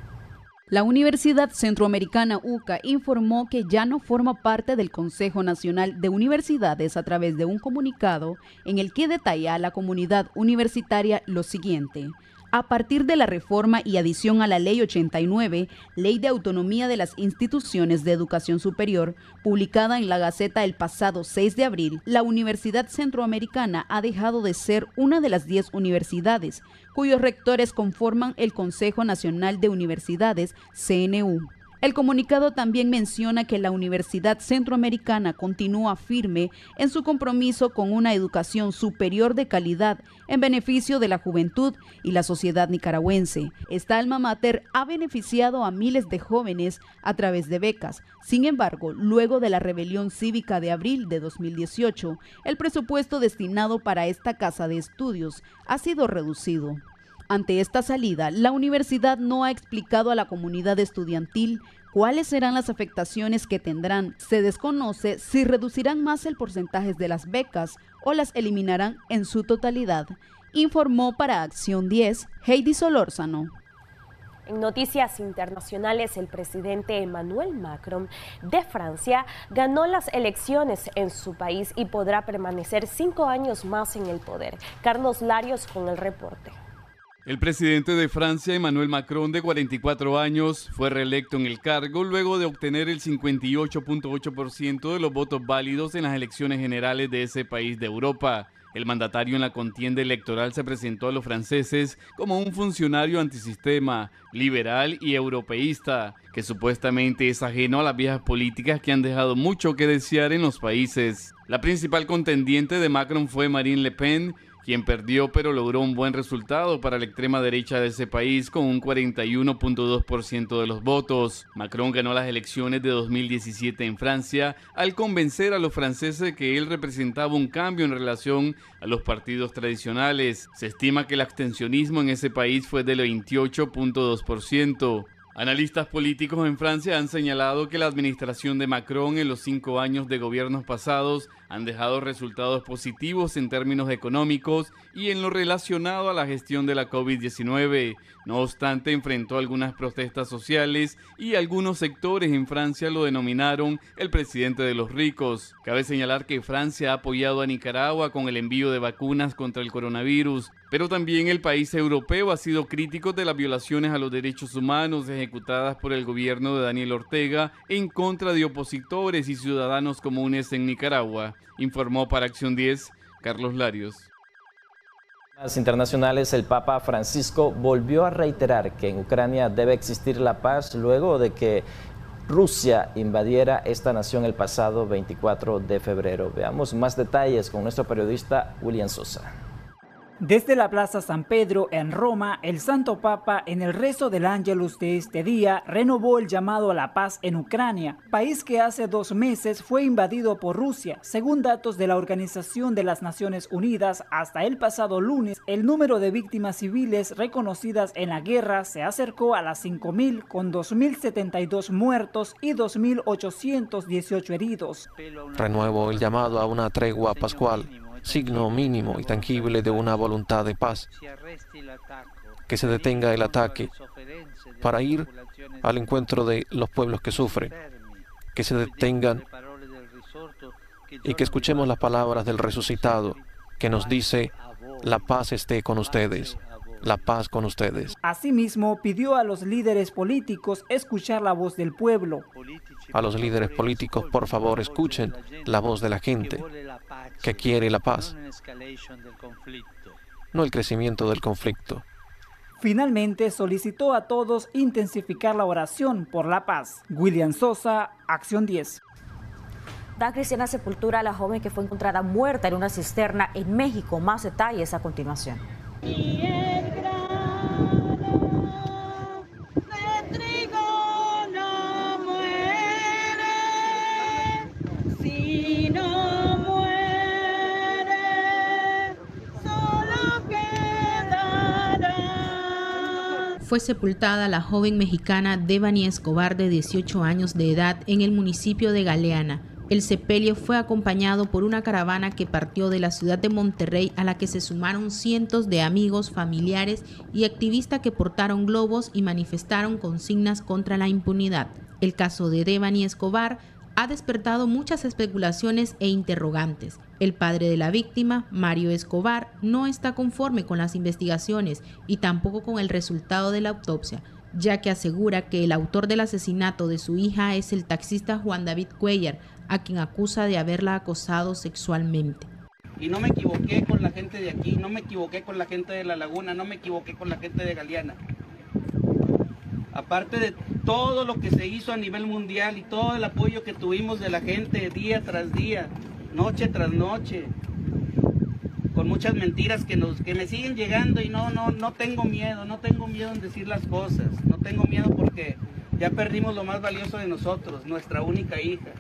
La Universidad Centroamericana UCA informó que ya no forma parte del Consejo Nacional de Universidades a través de un comunicado en el que detalla a la comunidad universitaria lo siguiente. A partir de la reforma y adición a la Ley 89, Ley de Autonomía de las Instituciones de Educación Superior, publicada en la Gaceta el pasado 6 de abril, la Universidad Centroamericana ha dejado de ser una de las 10 universidades, cuyos rectores conforman el Consejo Nacional de Universidades, CNU. El comunicado también menciona que la Universidad Centroamericana continúa firme en su compromiso con una educación superior de calidad en beneficio de la juventud y la sociedad nicaragüense. Esta alma mater ha beneficiado a miles de jóvenes a través de becas. Sin embargo, luego de la rebelión cívica de abril de 2018, el presupuesto destinado para esta casa de estudios ha sido reducido. Ante esta salida, la universidad no ha explicado a la comunidad estudiantil cuáles serán las afectaciones que tendrán. Se desconoce si reducirán más el porcentaje de las becas o las eliminarán en su totalidad, informó para Acción 10 Heidi Solórzano. En noticias internacionales, el presidente Emmanuel Macron de Francia ganó las elecciones en su país y podrá permanecer 5 años más en el poder. Carlos Larios con el reporte. El presidente de Francia, Emmanuel Macron, de 44 años, fue reelecto en el cargo luego de obtener el 58.8% de los votos válidos en las elecciones generales de ese país de Europa. El mandatario en la contienda electoral se presentó a los franceses como un funcionario antisistema, liberal y europeísta, que supuestamente es ajeno a las viejas políticas que han dejado mucho que desear en los países. La principal contendiente de Macron fue Marine Le Pen, quien perdió pero logró un buen resultado para la extrema derecha de ese país con un 41.2% de los votos. Macron ganó las elecciones de 2017 en Francia al convencer a los franceses que él representaba un cambio en relación a los partidos tradicionales. Se estima que el abstencionismo en ese país fue del 28.2%. Analistas políticos en Francia han señalado que la administración de Macron en los 5 años de gobiernos pasados han dejado resultados positivos en términos económicos y en lo relacionado a la gestión de la COVID-19. No obstante, enfrentó algunas protestas sociales y algunos sectores en Francia lo denominaron el presidente de los ricos. Cabe señalar que Francia ha apoyado a Nicaragua con el envío de vacunas contra el coronavirus, pero también el país europeo ha sido crítico de las violaciones a los derechos humanos ejecutadas por el gobierno de Daniel Ortega en contra de opositores y ciudadanos comunes en Nicaragua, informó para Acción 10 Carlos Larios. En las internacionales, el Papa Francisco volvió a reiterar que en Ucrania debe existir la paz luego de que Rusia invadiera esta nación el pasado 24 de febrero. Veamos más detalles con nuestro periodista William Sosa. Desde la Plaza San Pedro en Roma, el Santo Papa en el rezo del Ángelus de este día renovó el llamado a la paz en Ucrania, país que hace 2 meses fue invadido por Rusia. Según datos de la Organización de las Naciones Unidas, hasta el pasado lunes, el número de víctimas civiles reconocidas en la guerra se acercó a las 5.000, con 2.072 muertos y 2.818 heridos. Renuevo el llamado a una tregua pascual, signo mínimo y tangible de una voluntad de paz, que se detenga el ataque para ir al encuentro de los pueblos que sufren, que se detengan y que escuchemos las palabras del resucitado que nos dice: la paz esté con ustedes. La paz con ustedes. Asimismo, pidió a los líderes políticos escuchar la voz del pueblo. A los líderes políticos, por favor, escuchen la voz de la gente que quiere la paz, no el crecimiento del conflicto. Finalmente, solicitó a todos intensificar la oración por la paz. William Sosa, Acción 10. Da cristiana sepultura a la joven que fue encontrada muerta en una cisterna en México. Más detalles a continuación. Y el grano de trigo fue sepultada la joven mexicana Devani Escobar, de 18 años de edad, en el municipio de Galeana. El sepelio fue acompañado por una caravana que partió de la ciudad de Monterrey, a la que se sumaron cientos de amigos, familiares y activistas que portaron globos y manifestaron consignas contra la impunidad. El caso de Devani Escobar ha despertado muchas especulaciones e interrogantes. El padre de la víctima, Mario Escobar, no está conforme con las investigaciones y tampoco con el resultado de la autopsia, ya que asegura que el autor del asesinato de su hija es el taxista Juan David Cuellar, a quien acusa de haberla acosado sexualmente. Y no me equivoqué con la gente de aquí, no me equivoqué con la gente de La Laguna, no me equivoqué con la gente de Galeana. Aparte de todo lo que se hizo a nivel mundial y todo el apoyo que tuvimos de la gente día tras día, noche tras noche, con muchas mentiras que me siguen llegando, y no tengo miedo, no tengo miedo en decir las cosas, no tengo miedo porque ya perdimos lo más valioso de nosotros, nuestra única hija.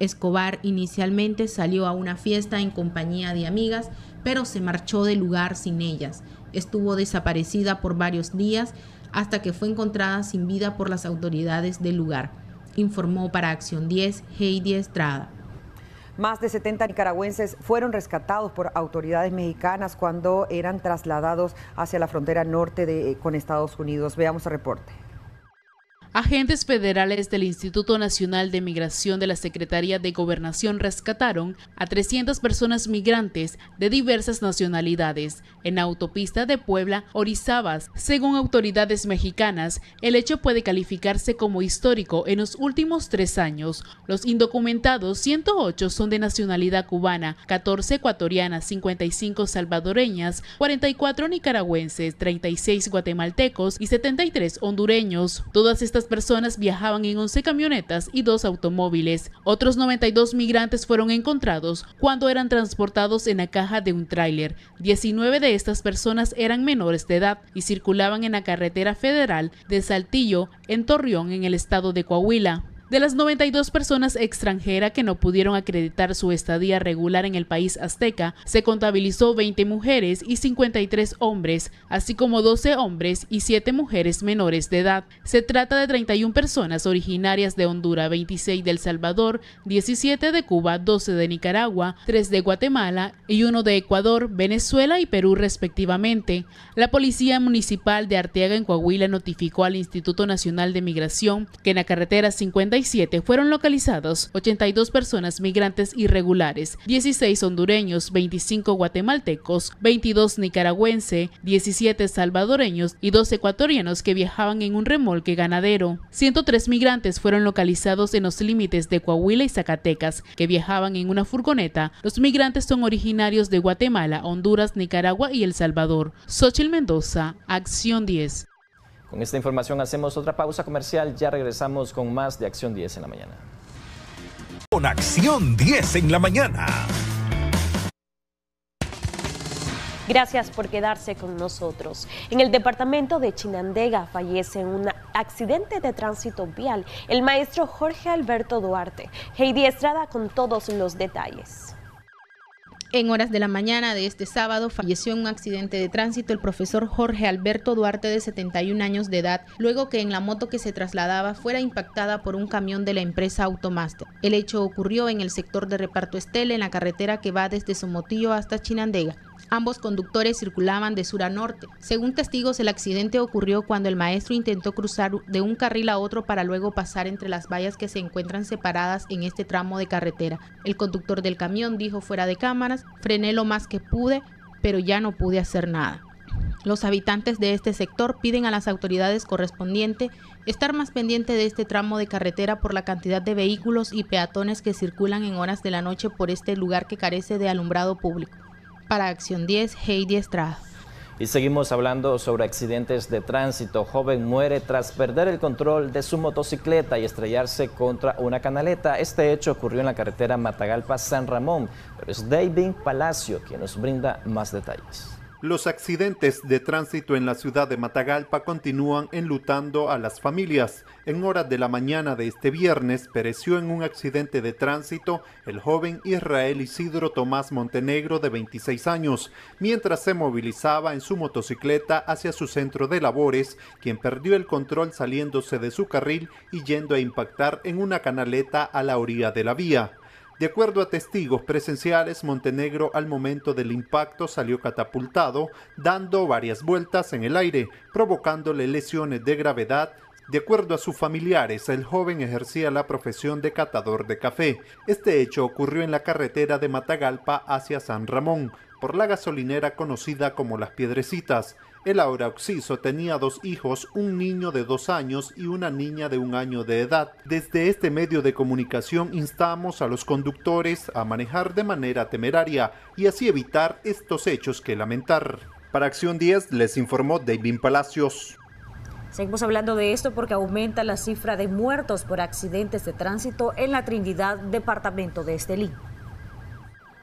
Escobar inicialmente salió a una fiesta en compañía de amigas, pero se marchó del lugar sin ellas. Estuvo desaparecida por varios días hasta que fue encontrada sin vida por las autoridades del lugar, informó para Acción 10 Heidi Estrada. Más de 70 nicaragüenses fueron rescatados por autoridades mexicanas cuando eran trasladados hacia la frontera norte con Estados Unidos. Veamos el reporte. Agentes federales del Instituto Nacional de Migración de la Secretaría de Gobernación rescataron a 300 personas migrantes de diversas nacionalidades en autopista de Puebla, Orizaba. Según autoridades mexicanas, el hecho puede calificarse como histórico en los últimos 3 años. Los indocumentados, 108, son de nacionalidad cubana, 14 ecuatorianas, 55 salvadoreñas, 44 nicaragüenses, 36 guatemaltecos y 73 hondureños. Todas estas personas viajaban en 11 camionetas y 2 automóviles. Otros 92 migrantes fueron encontrados cuando eran transportados en la caja de un tráiler. 19 de estas personas eran menores de edad y circulaban en la carretera federal de Saltillo, en Torreón, en el estado de Coahuila. De las 92 personas extranjeras que no pudieron acreditar su estadía regular en el país azteca, se contabilizó 20 mujeres y 53 hombres, así como 12 hombres y 7 mujeres menores de edad. Se trata de 31 personas originarias de Honduras, 26 de El Salvador, 17 de Cuba, 12 de Nicaragua, 3 de Guatemala y 1 de Ecuador, Venezuela y Perú respectivamente. La Policía Municipal de Arteaga en Coahuila notificó al Instituto Nacional de Migración que en la carretera 57 fueron localizados 82 personas migrantes irregulares, 16 hondureños, 25 guatemaltecos, 22 nicaragüenses, 17 salvadoreños y 2 ecuatorianos que viajaban en un remolque ganadero. 103 migrantes fueron localizados en los límites de Coahuila y Zacatecas, que viajaban en una furgoneta. Los migrantes son originarios de Guatemala, Honduras, Nicaragua y El Salvador. Xochitl Mendoza, Acción 10. Con esta información hacemos otra pausa comercial, ya regresamos con más de Acción 10 en la mañana. Con Acción 10 en la mañana. Gracias por quedarse con nosotros. En el departamento de Chinandega fallece en un accidente de tránsito vial el maestro Jorge Alberto Duarte. Heidi Estrada con todos los detalles. En horas de la mañana de este sábado falleció en un accidente de tránsito el profesor Jorge Alberto Duarte, de 71 años de edad, luego que en la moto que se trasladaba fuera impactada por un camión de la empresa Automaster. El hecho ocurrió en el sector de Reparto Estel, en la carretera que va desde Somotillo hasta Chinandega. Ambos conductores circulaban de sur a norte. Según testigos, el accidente ocurrió cuando el maestro intentó cruzar de un carril a otro para luego pasar entre las vallas que se encuentran separadas en este tramo de carretera. El conductor del camión dijo fuera de cámaras: frené lo más que pude, pero ya no pude hacer nada. Los habitantes de este sector piden a las autoridades correspondientes estar más pendiente de este tramo de carretera por la cantidad de vehículos y peatones que circulan en horas de la noche por este lugar que carece de alumbrado público. Para Acción 10, Heidi Estrada. Y seguimos hablando sobre accidentes de tránsito. Joven muere tras perder el control de su motocicleta y estrellarse contra una canaleta. Este hecho ocurrió en la carretera Matagalpa-San Ramón, pero es David Palacio quien nos brinda más detalles. Los accidentes de tránsito en la ciudad de Matagalpa continúan enlutando a las familias. En horas de la mañana de este viernes pereció en un accidente de tránsito el joven Israel Isidro Tomás Montenegro, de 26 años, mientras se movilizaba en su motocicleta hacia su centro de labores, quien perdió el control saliéndose de su carril y yendo a impactar en una canaleta a la orilla de la vía. De acuerdo a testigos presenciales, Montenegro al momento del impacto salió catapultado, dando varias vueltas en el aire, provocándole lesiones de gravedad. De acuerdo a sus familiares, el joven ejercía la profesión de catador de café. Este hecho ocurrió en la carretera de Matagalpa hacia San Ramón, por la gasolinera conocida como Las Piedrecitas. El ahora occiso tenía dos hijos, un niño de 2 años y una niña de 1 año de edad. Desde este medio de comunicación instamos a los conductores a manejar de manera temeraria y así evitar estos hechos que lamentar. Para Acción 10 les informó David Palacios. Seguimos hablando de esto porque aumenta la cifra de muertos por accidentes de tránsito en la Trinidad, departamento de Estelí.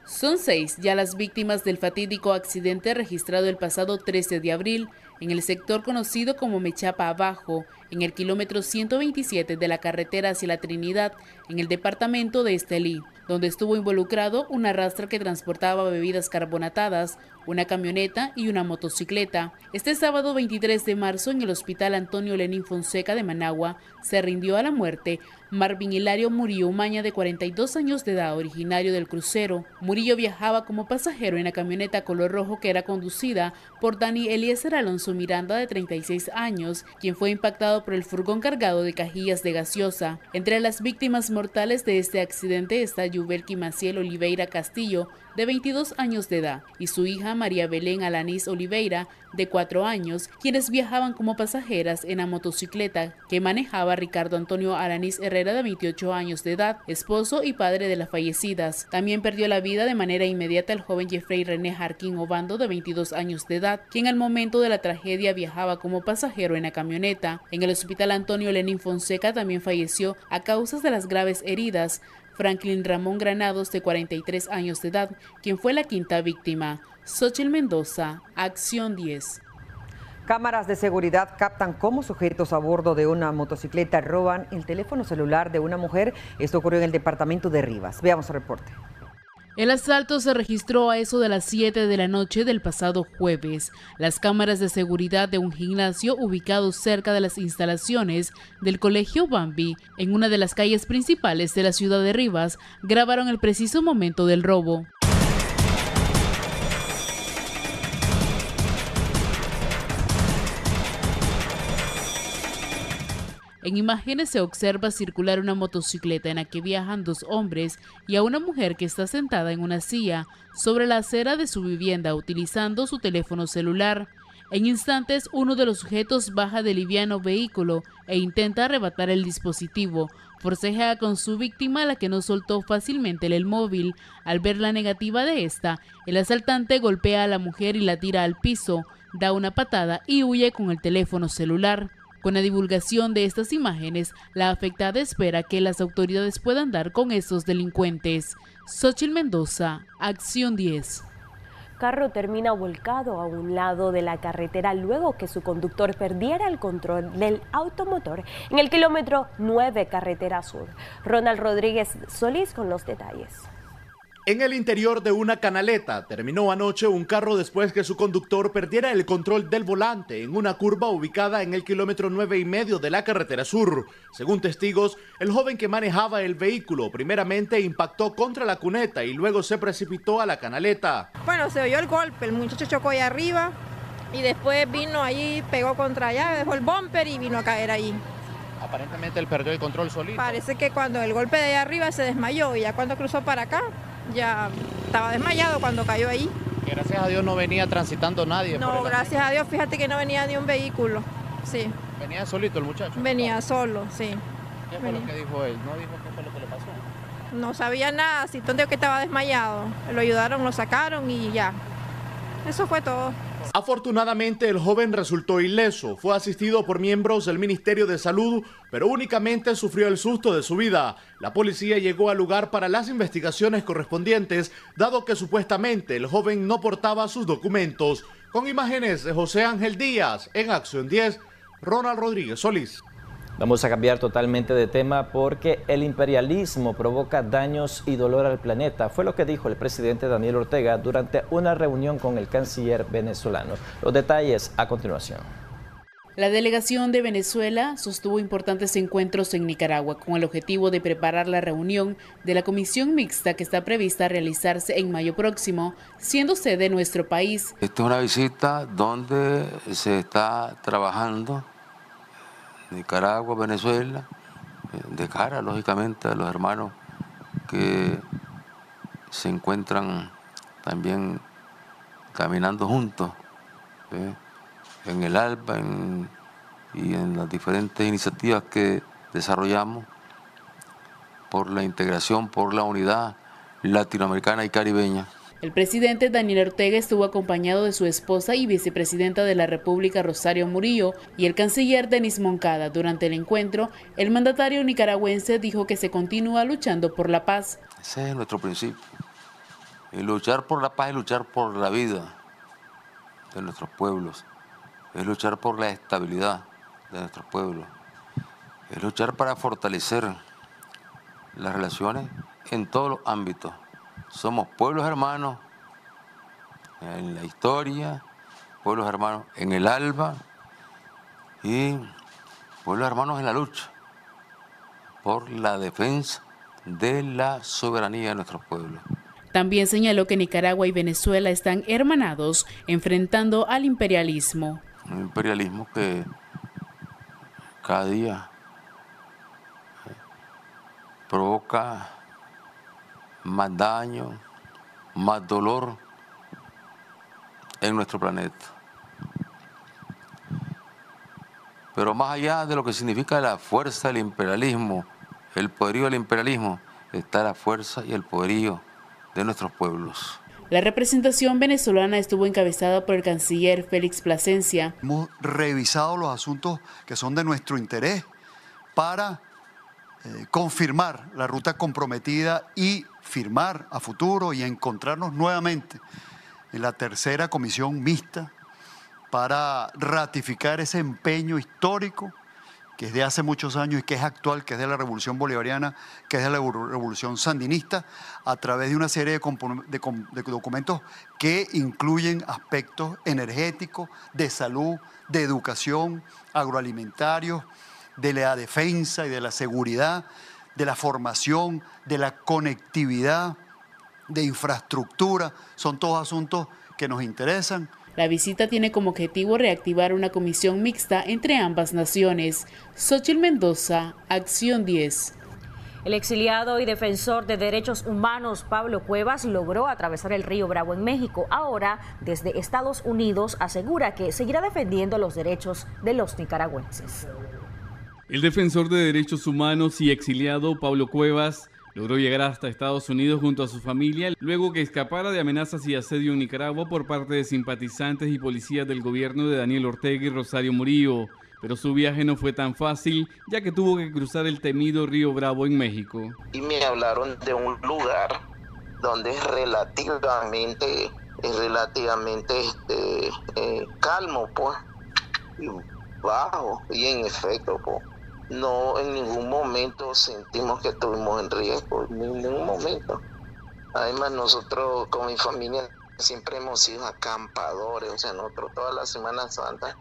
Son 6 ya las víctimas del fatídico accidente registrado el pasado 13 de abril en el sector conocido como Mechapa Abajo, en el kilómetro 127 de la carretera hacia la Trinidad, en el departamento de Estelí, donde estuvo involucrado una rastra que transportaba bebidas carbonatadas, una camioneta y una motocicleta. Este sábado 23 de marzo, en el Hospital Antonio Lenín Fonseca de Managua, se rindió a la muerte Marvin Hilario Murillo Umaña, de 42 años de edad, originario del Crucero. Murillo viajaba como pasajero en la camioneta color rojo que era conducida por Dani Eliezer Alonso Miranda, de 36 años, quien fue impactado por el furgón cargado de cajillas de gaseosa. Entre las víctimas mortales de este accidente está Yuberki Maciel Oliveira Castillo, de 22 años de edad, y su hija María Belén Alanís Oliveira, de 4 años, quienes viajaban como pasajeras en la motocicleta que manejaba Ricardo Antonio Alanís Herrera, de 28 años de edad, esposo y padre de las fallecidas. También perdió la vida de manera inmediata el joven Jeffrey René Jarquín Obando, de 22 años de edad, quien al momento de la tragedia viajaba como pasajero en la camioneta. En el Hospital Antonio Lenín Fonseca también falleció a causa de las graves heridas Franklin Ramón Granados, de 43 años de edad, quien fue la quinta víctima. Xochitl Mendoza, Acción 10. Cámaras de seguridad captan cómo sujetos a bordo de una motocicleta roban el teléfono celular de una mujer. Esto ocurrió en el departamento de Rivas. Veamos el reporte. El asalto se registró a eso de las 7 de la noche del pasado jueves. Las cámaras de seguridad de un gimnasio ubicado cerca de las instalaciones del Colegio Bambi, en una de las calles principales de la ciudad de Rivas, grabaron el preciso momento del robo. En imágenes se observa circular una motocicleta en la que viajan 2 hombres y a una mujer que está sentada en una silla sobre la acera de su vivienda utilizando su teléfono celular. En instantes, uno de los sujetos baja del liviano vehículo e intenta arrebatar el dispositivo. Forcejea con su víctima, la que no soltó fácilmente el móvil. Al ver la negativa de esta, el asaltante golpea a la mujer y la tira al piso, da una patada y huye con el teléfono celular. Con la divulgación de estas imágenes, la afectada espera que las autoridades puedan dar con estos delincuentes. Xochitl Mendoza, Acción 10. Carro termina volcado a un lado de la carretera luego que su conductor perdiera el control del automotor en el kilómetro 9, carretera sur. Ronald Rodríguez Solís con los detalles. En el interior de una canaleta terminó anoche un carro después que su conductor perdiera el control del volante en una curva ubicada en el kilómetro 9.5 de la carretera sur. Según testigos, el joven que manejaba el vehículo primeramente impactó contra la cuneta y luego se precipitó a la canaleta. Bueno, se oyó el golpe, el muchacho chocó ahí arriba y después vino ahí, pegó contra allá, dejó el bumper y vino a caer ahí. Aparentemente él perdió el control solito. Parece que cuando el golpe de allá arriba se desmayó y ya cuando cruzó para acá, ya estaba desmayado cuando cayó ahí. Gracias a Dios no venía transitando nadie. No, gracias a Dios, fíjate que no venía ni un vehículo, sí. ¿Venía solito el muchacho? Venía solo, sí. ¿Qué fue lo que dijo él? ¿No dijo qué fue lo que le pasó? No sabía nada, sí, tonto que estaba desmayado. Lo ayudaron, lo sacaron y ya. Eso fue todo. Afortunadamente el joven resultó ileso, fue asistido por miembros del Ministerio de Salud, pero únicamente sufrió el susto de su vida. La policía llegó al lugar para las investigaciones correspondientes, dado que supuestamente el joven no portaba sus documentos. Con imágenes de José Ángel Díaz, en Acción 10, Ronald Rodríguez Solís. Vamos a cambiar totalmente de tema porque el imperialismo provoca daños y dolor al planeta. Fue lo que dijo el presidente Daniel Ortega durante una reunión con el canciller venezolano. Los detalles a continuación. La delegación de Venezuela sostuvo importantes encuentros en Nicaragua con el objetivo de preparar la reunión de la comisión mixta que está prevista realizarse en mayo próximo, siendo sede nuestro país. Esta es una visita donde se está trabajando Nicaragua, Venezuela, de cara lógicamente a los hermanos que se encuentran también caminando juntos, ¿sí? En el ALBA y en las diferentes iniciativas que desarrollamos por la integración, por la unidad latinoamericana y caribeña. El presidente Daniel Ortega estuvo acompañado de su esposa y vicepresidenta de la República, Rosario Murillo, y el canciller Denis Moncada. Durante el encuentro, el mandatario nicaragüense dijo que se continúa luchando por la paz. Ese es nuestro principio, y luchar por la paz es luchar por la vida de nuestros pueblos. Es luchar por la estabilidad de nuestros pueblos, es luchar para fortalecer las relaciones en todos los ámbitos. Somos pueblos hermanos en la historia, pueblos hermanos en el ALBA y pueblos hermanos en la lucha por la defensa de la soberanía de nuestros pueblos. También señaló que Nicaragua y Venezuela están hermanados enfrentando al imperialismo. Un imperialismo que cada día provoca más daño, más dolor en nuestro planeta. Pero más allá de lo que significa la fuerza del imperialismo, el poderío del imperialismo, está la fuerza y el poderío de nuestros pueblos. La representación venezolana estuvo encabezada por el canciller Félix Plasencia. Hemos revisado los asuntos que son de nuestro interés para confirmar la ruta comprometida y firmar a futuro y encontrarnos nuevamente en la tercera comisión mixta para ratificar ese empeño histórico que es de hace muchos años y que es actual, que es de la Revolución Bolivariana, que es de la Revolución Sandinista, a través de una serie de documentos que incluyen aspectos energéticos, de salud, de educación, agroalimentarios, de la defensa y de la seguridad, de la formación, de la conectividad, de infraestructura. Son todos asuntos que nos interesan. La visita tiene como objetivo reactivar una comisión mixta entre ambas naciones. Xochitl Mendoza, Acción 10. El exiliado y defensor de derechos humanos Pablo Cuevas logró atravesar el río Bravo en México. Ahora, desde Estados Unidos, asegura que seguirá defendiendo los derechos de los nicaragüenses. El defensor de derechos humanos y exiliado Pablo Cuevas logró llegar hasta Estados Unidos junto a su familia luego que escapara de amenazas y asedio en Nicaragua por parte de simpatizantes y policías del gobierno de Daniel Ortega y Rosario Murillo. Pero su viaje no fue tan fácil, ya que tuvo que cruzar el temido Río Bravo en México. Y me hablaron de un lugar donde es relativamente calmo, pues, y bajo, y en efecto, pues. No en ningún momento sentimos que estuvimos en riesgo, en ningún momento. Además, nosotros con mi familia siempre hemos sido acampadores, o sea, nosotros todas las Semanas Santas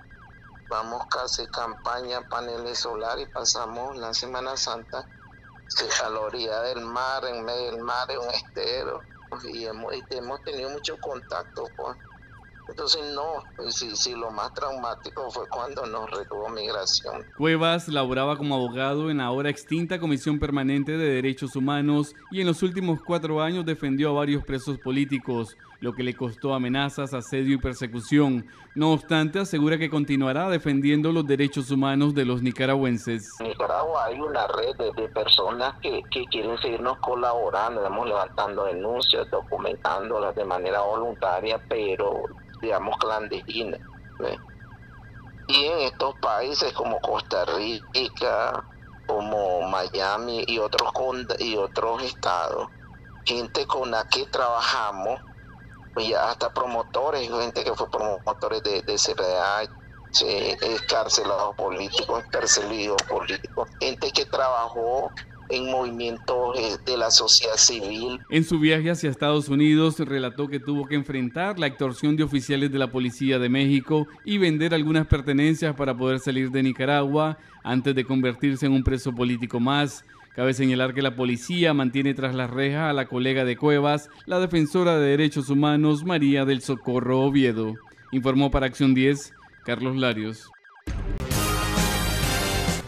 vamos a hacer campaña, paneles solares y pasamos la Semana Santa a la orilla del mar, en medio del mar, en un estero, y hemos tenido mucho contacto con... Entonces no, sí, lo más traumático fue cuando nos retuvo migración. Cuevas laboraba como abogado en la ahora extinta Comisión Permanente de Derechos Humanos y en los últimos 4 años defendió a varios presos políticos, lo que le costó amenazas, asedio y persecución. No obstante, asegura que continuará defendiendo los derechos humanos de los nicaragüenses. En Nicaragua hay una red de personas que quieren seguirnos colaborando, estamos levantando denuncias, documentándolas de manera voluntaria, pero digamos clandestina, ¿eh? Y en estos países como Costa Rica, como Miami y otros estados, gente con la que trabajamos y hasta promotores, gente que fue promotores de CPH, escarcelados políticos, encarcelados políticos, gente que trabajó en movimientos de la sociedad civil. En su viaje hacia Estados Unidos, relató que tuvo que enfrentar la extorsión de oficiales de la Policía de México y vender algunas pertenencias para poder salir de Nicaragua antes de convertirse en un preso político más. Cabe señalar que la policía mantiene tras las rejas a la colega de Cuevas, la defensora de derechos humanos María del Socorro Oviedo. Informó para Acción 10, Carlos Larios.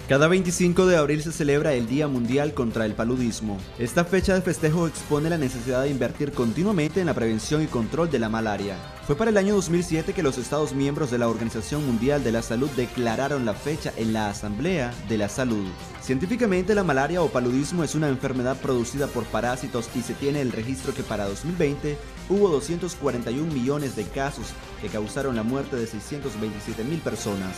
Cada 25 de abril se celebra el Día Mundial contra el Paludismo. Esta fecha de festejo expone la necesidad de invertir continuamente en la prevención y control de la malaria. Fue para el año 2007 que los Estados miembros de la Organización Mundial de la Salud declararon la fecha en la Asamblea de la Salud. Científicamente, la malaria o paludismo es una enfermedad producida por parásitos y se tiene el registro que para 2020 hubo 241 millones de casos que causaron la muerte de 627.000 personas.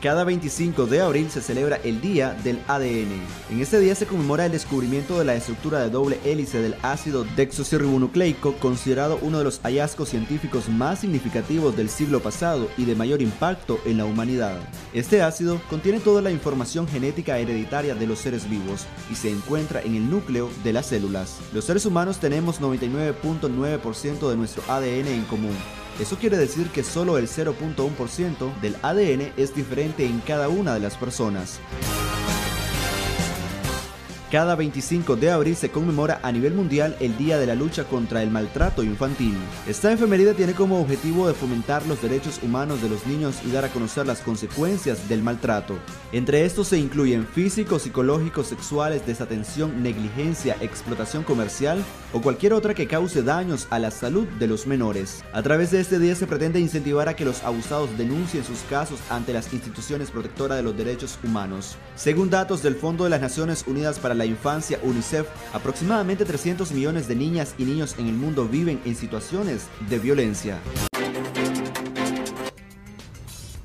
Cada 25 de abril se celebra el Día del ADN. En este día se conmemora el descubrimiento de la estructura de doble hélice del ácido desoxirribonucleico, considerado uno de los hallazgos científicos más significativos del siglo pasado y de mayor impacto en la humanidad. Este ácido contiene toda la información genética hereditaria de los seres vivos y se encuentra en el núcleo de las células. Los seres humanos tenemos 99.9% de nuestro ADN en común. Eso quiere decir que solo el 0.1% del ADN es diferente en cada una de las personas. Cada 25 de abril se conmemora a nivel mundial el Día de la Lucha contra el Maltrato Infantil. Esta efeméride tiene como objetivo de fomentar los derechos humanos de los niños y dar a conocer las consecuencias del maltrato. Entre estos se incluyen físicos, psicológicos, sexuales, desatención, negligencia, explotación comercial o cualquier otra que cause daños a la salud de los menores. A través de este día se pretende incentivar a que los abusados denuncien sus casos ante las instituciones protectoras de los derechos humanos. Según datos del Fondo de las Naciones Unidas para la Infancia, UNICEF, aproximadamente 300 millones de niñas y niños en el mundo viven en situaciones de violencia.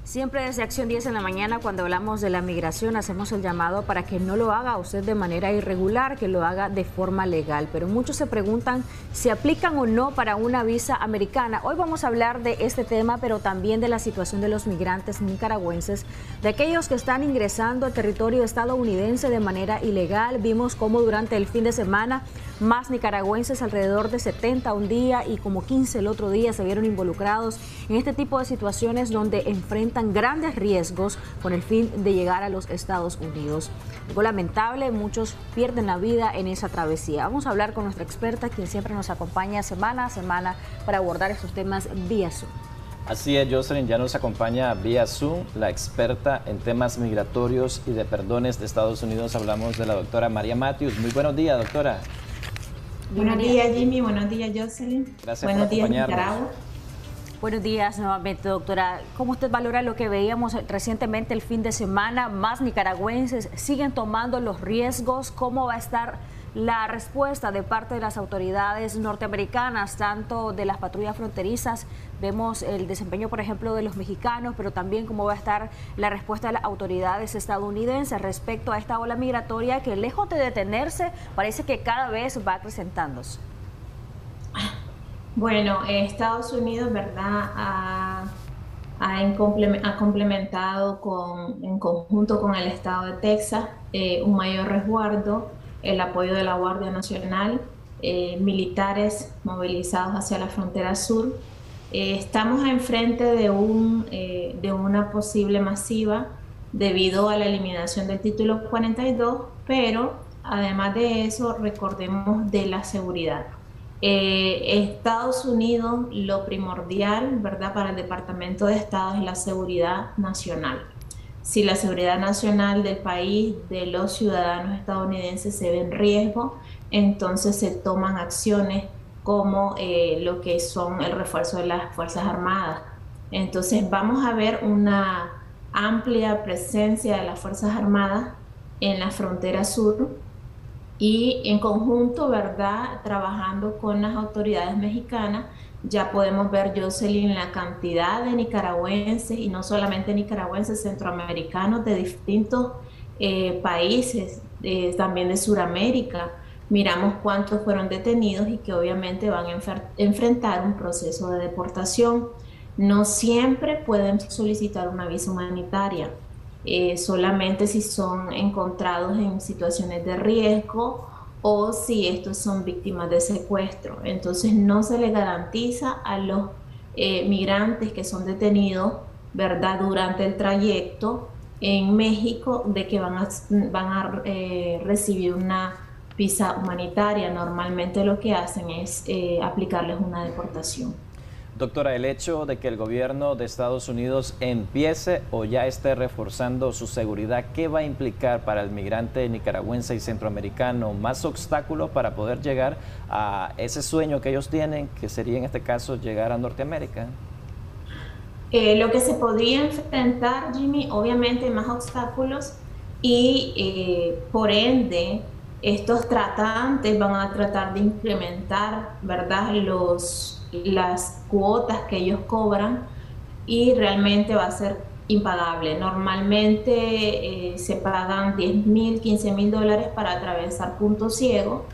Siempre desde Acción 10 en la mañana, cuando hablamos de la migración, hacemos el llamado para que no lo haga usted de manera irregular, que lo haga de forma legal. Pero muchos se preguntan si aplican o no para una visa americana. Hoy vamos a hablar de este tema, pero también de la situación de los migrantes nicaragüenses, de aquellos que están ingresando al territorio estadounidense de manera ilegal. Vimos cómo durante el fin de semana más nicaragüenses, alrededor de 70 un día y como 15 el otro día, se vieron involucrados en este tipo de situaciones donde enfrentan grandes riesgos con el fin de llegar a los Estados Unidos. Algo lamentable, muchos pierden la vida en esa travesía. Vamos a hablar con nuestra experta, quien siempre nos acompaña semana a semana para abordar estos temas vía Zoom. Así es, Jocelyn, ya nos acompaña vía Zoom la experta en temas migratorios y de perdones de Estados Unidos. Hablamos de la doctora María Matthews. Muy buenos días, doctora. Buenos días, Jimmy. Buenos días, Jocelyn. Gracias por acompañarnos. Buenos días nuevamente, doctora. ¿Cómo usted valora lo que veíamos recientemente el fin de semana? Más nicaragüenses siguen tomando los riesgos. ¿Cómo va a estar la respuesta de parte de las autoridades norteamericanas, tanto de las patrullas fronterizas? Vemos el desempeño, por ejemplo, de los mexicanos, pero también cómo va a estar la respuesta de las autoridades estadounidenses respecto a esta ola migratoria que, lejos de detenerse, parece que cada vez va acrecentándose. Bueno, Estados Unidos, ¿verdad?, ha complementado en conjunto con el estado de Texas un mayor resguardo, el apoyo de la Guardia Nacional, militares movilizados hacia la frontera sur. Estamos enfrente de una posible masiva debido a la eliminación del título 42, pero además de eso, recordemos de la seguridad. Estados Unidos, lo primordial, ¿verdad?, para el Departamento de Estado es la seguridad nacional. Si la seguridad nacional del país, de los ciudadanos estadounidenses, se ve en riesgo, entonces se toman acciones como lo que son el refuerzo de las Fuerzas Armadas. Entonces vamos a ver una amplia presencia de las Fuerzas Armadas en la frontera sur, y en conjunto, ¿verdad?, trabajando con las autoridades mexicanas, ya podemos ver, Jocelyn, la cantidad de nicaragüenses, y no solamente nicaragüenses, centroamericanos de distintos países, también de Sudamérica, miramos cuántos fueron detenidos y que obviamente van a enfrentar un proceso de deportación. No siempre pueden solicitar una visa humanitaria, solamente si son encontrados en situaciones de riesgo o si estos son víctimas de secuestro. Entonces no se le garantiza a los migrantes que son detenidos, ¿verdad?, durante el trayecto en México, de que van a recibir una visa humanitaria. Normalmente lo que hacen es aplicarles una deportación. Doctora, el hecho de que el gobierno de Estados Unidos empiece o ya esté reforzando su seguridad, ¿qué va a implicar para el migrante nicaragüense y centroamericano? ¿Más obstáculos para poder llegar a ese sueño que ellos tienen, que sería en este caso llegar a Norteamérica? Lo que se podría enfrentar, Jimmy, obviamente más obstáculos y por ende estos tratantes van a tratar de incrementar, ¿verdad?, las cuotas que ellos cobran, y realmente va a ser impagable. Normalmente se pagan $10,000, $15,000 para atravesar punto ciego.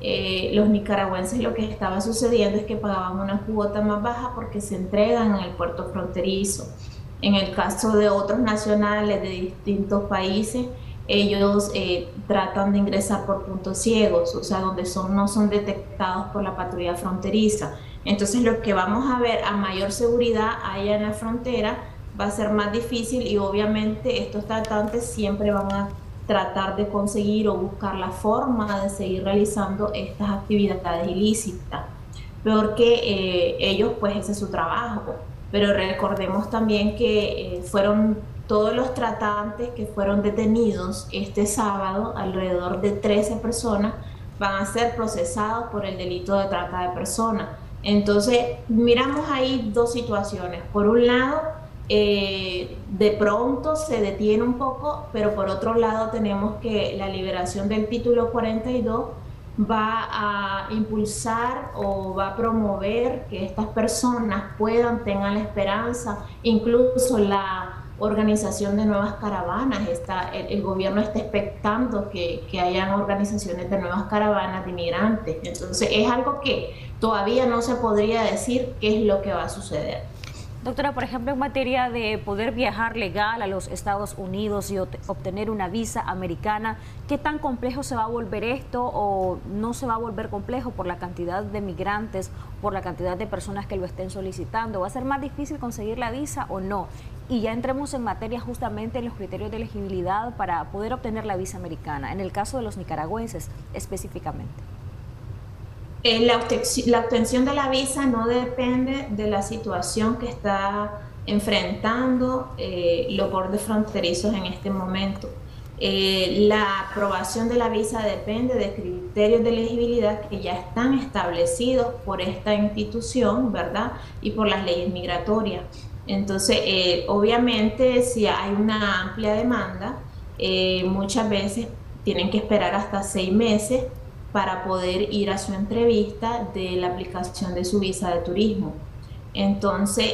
Los nicaragüenses, lo que estaba sucediendo es que pagaban una cuota más baja porque se entregan en el puerto fronterizo. En el caso de otros nacionales de distintos países, ellos tratan de ingresar por puntos ciegos, o sea, donde no son detectados por la patrulla fronteriza. Entonces lo que vamos a ver a mayor seguridad allá en la frontera va a ser más difícil, y obviamente estos tratantes siempre van a tratar de conseguir o buscar la forma de seguir realizando estas actividades ilícitas, porque ellos, pues, ese es su trabajo. Pero recordemos también que fueron todos los tratantes que fueron detenidos este sábado, alrededor de 13 personas, van a ser procesados por el delito de trata de personas. Entonces, miramos ahí dos situaciones. Por un lado, de pronto se detiene un poco, pero por otro lado tenemos que la liberación del título 42 va a impulsar o va a promover que estas personas tengan la esperanza. Incluso la organización de nuevas caravanas, el gobierno está expectando que hayan organizaciones de nuevas caravanas de inmigrantes. Entonces es algo que todavía no se podría decir qué es lo que va a suceder. Doctora, por ejemplo, en materia de poder viajar legal a los Estados Unidos y obtener una visa americana, ¿qué tan complejo se va a volver esto, o no se va a volver complejo por la cantidad de migrantes, por la cantidad de personas que lo estén solicitando? ¿Va a ser más difícil conseguir la visa o no? Y ya entremos en materia justamente en los criterios de elegibilidad para poder obtener la visa americana, en el caso de los nicaragüenses específicamente. La obtención de la visa no depende de la situación que está enfrentando los bordes fronterizos en este momento. La aprobación de la visa depende de criterios de elegibilidad que ya están establecidos por esta institución, ¿verdad?, y por las leyes migratorias. Entonces, obviamente, si hay una amplia demanda, muchas veces tienen que esperar hasta 6 meses para poder ir a su entrevista de la aplicación de su visa de turismo. Entonces,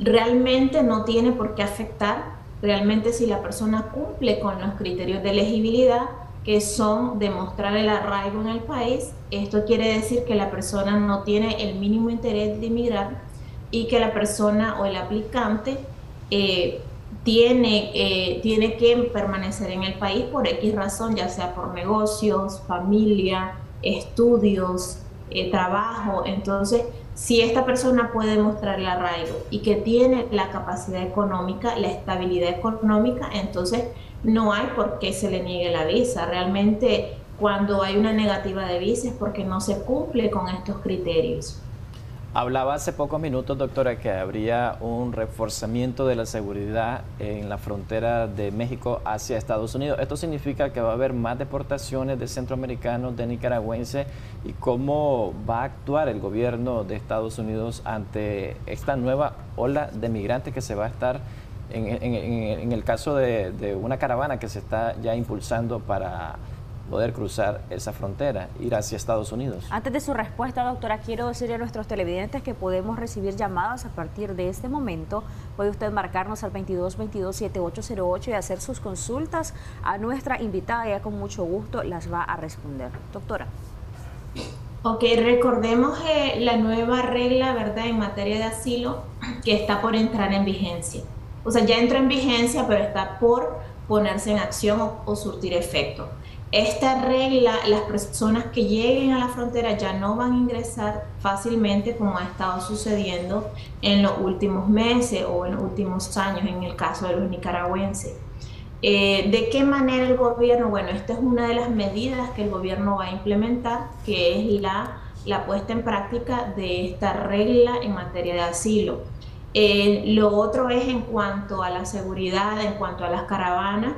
realmente no tiene por qué afectar, realmente, si la persona cumple con los criterios de elegibilidad, que son demostrar el arraigo en el país. Esto quiere decir que la persona no tiene el mínimo interés de emigrar y que la persona o el aplicante tiene que permanecer en el país por X razón, ya sea por negocios, familia, estudios, trabajo. Entonces, si esta persona puede demostrar el arraigo y que tiene la capacidad económica, la estabilidad económica, entonces no hay por qué se le niegue la visa. Realmente, cuando hay una negativa de visa es porque no se cumple con estos criterios. Hablaba hace pocos minutos, doctora, que habría un reforzamiento de la seguridad en la frontera de México hacia Estados Unidos. ¿Esto significa que va a haber más deportaciones de centroamericanos, de nicaragüenses? ¿Y cómo va a actuar el gobierno de Estados Unidos ante esta nueva ola de migrantes que se va a estar en el caso de una caravana que se está ya impulsando para poder cruzar esa frontera, ir hacia Estados Unidos. Antes de su respuesta, doctora, quiero decirle a nuestros televidentes que podemos recibir llamadas a partir de este momento. Puede usted marcarnos al 2222-7808 y hacer sus consultas a nuestra invitada. Ella con mucho gusto las va a responder. Doctora. Ok, recordemos la nueva regla, ¿verdad?, en materia de asilo, que está por entrar en vigencia. O sea, ya entró en vigencia, pero está por ponerse en acción o surtir efecto. Esta regla, las personas que lleguen a la frontera ya no van a ingresar fácilmente como ha estado sucediendo en los últimos meses o en los últimos años en el caso de los nicaragüenses. ¿De qué manera el gobierno? Bueno, esta es una de las medidas que el gobierno va a implementar, que es la puesta en práctica de esta regla en materia de asilo. Lo otro es en cuanto a la seguridad, en cuanto a las caravanas.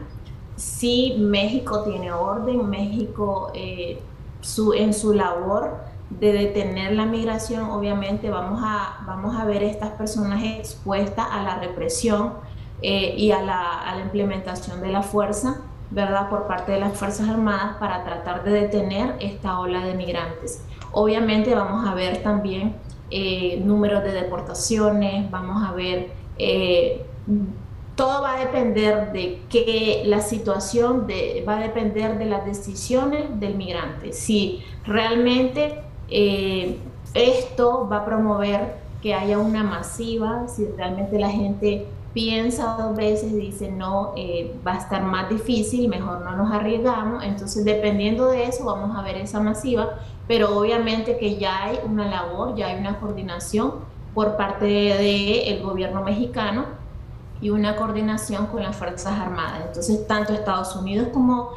Sí, México tiene orden, México en su labor de detener la migración, obviamente vamos a ver a estas personas expuestas a la represión y a la implementación de la fuerza, ¿verdad?, por parte de las Fuerzas Armadas para tratar de detener esta ola de migrantes. Obviamente vamos a ver también números de deportaciones, vamos a ver... todo va a depender de que la situación, va a depender de las decisiones del migrante. Si realmente esto va a promover que haya una masiva, si realmente la gente piensa dos veces y dice no, va a estar más difícil, mejor no nos arriesgamos. Entonces, dependiendo de eso, vamos a ver esa masiva, pero obviamente que ya hay una labor, ya hay una coordinación por parte del gobierno mexicano y una coordinación con las Fuerzas Armadas. Entonces, tanto Estados Unidos como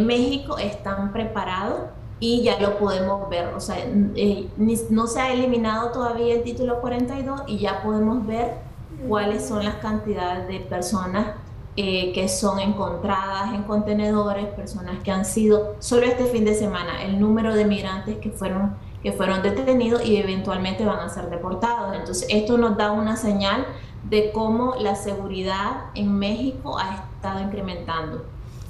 México están preparados y ya lo podemos ver. O sea, no se ha eliminado todavía el título 42 y ya podemos ver cuáles son las cantidades de personas que son encontradas en contenedores, personas que han sido, solo este fin de semana, el número de migrantes que fueron detenidos y eventualmente van a ser deportados. Entonces, esto nos da una señal de cómo la seguridad en México ha estado incrementando.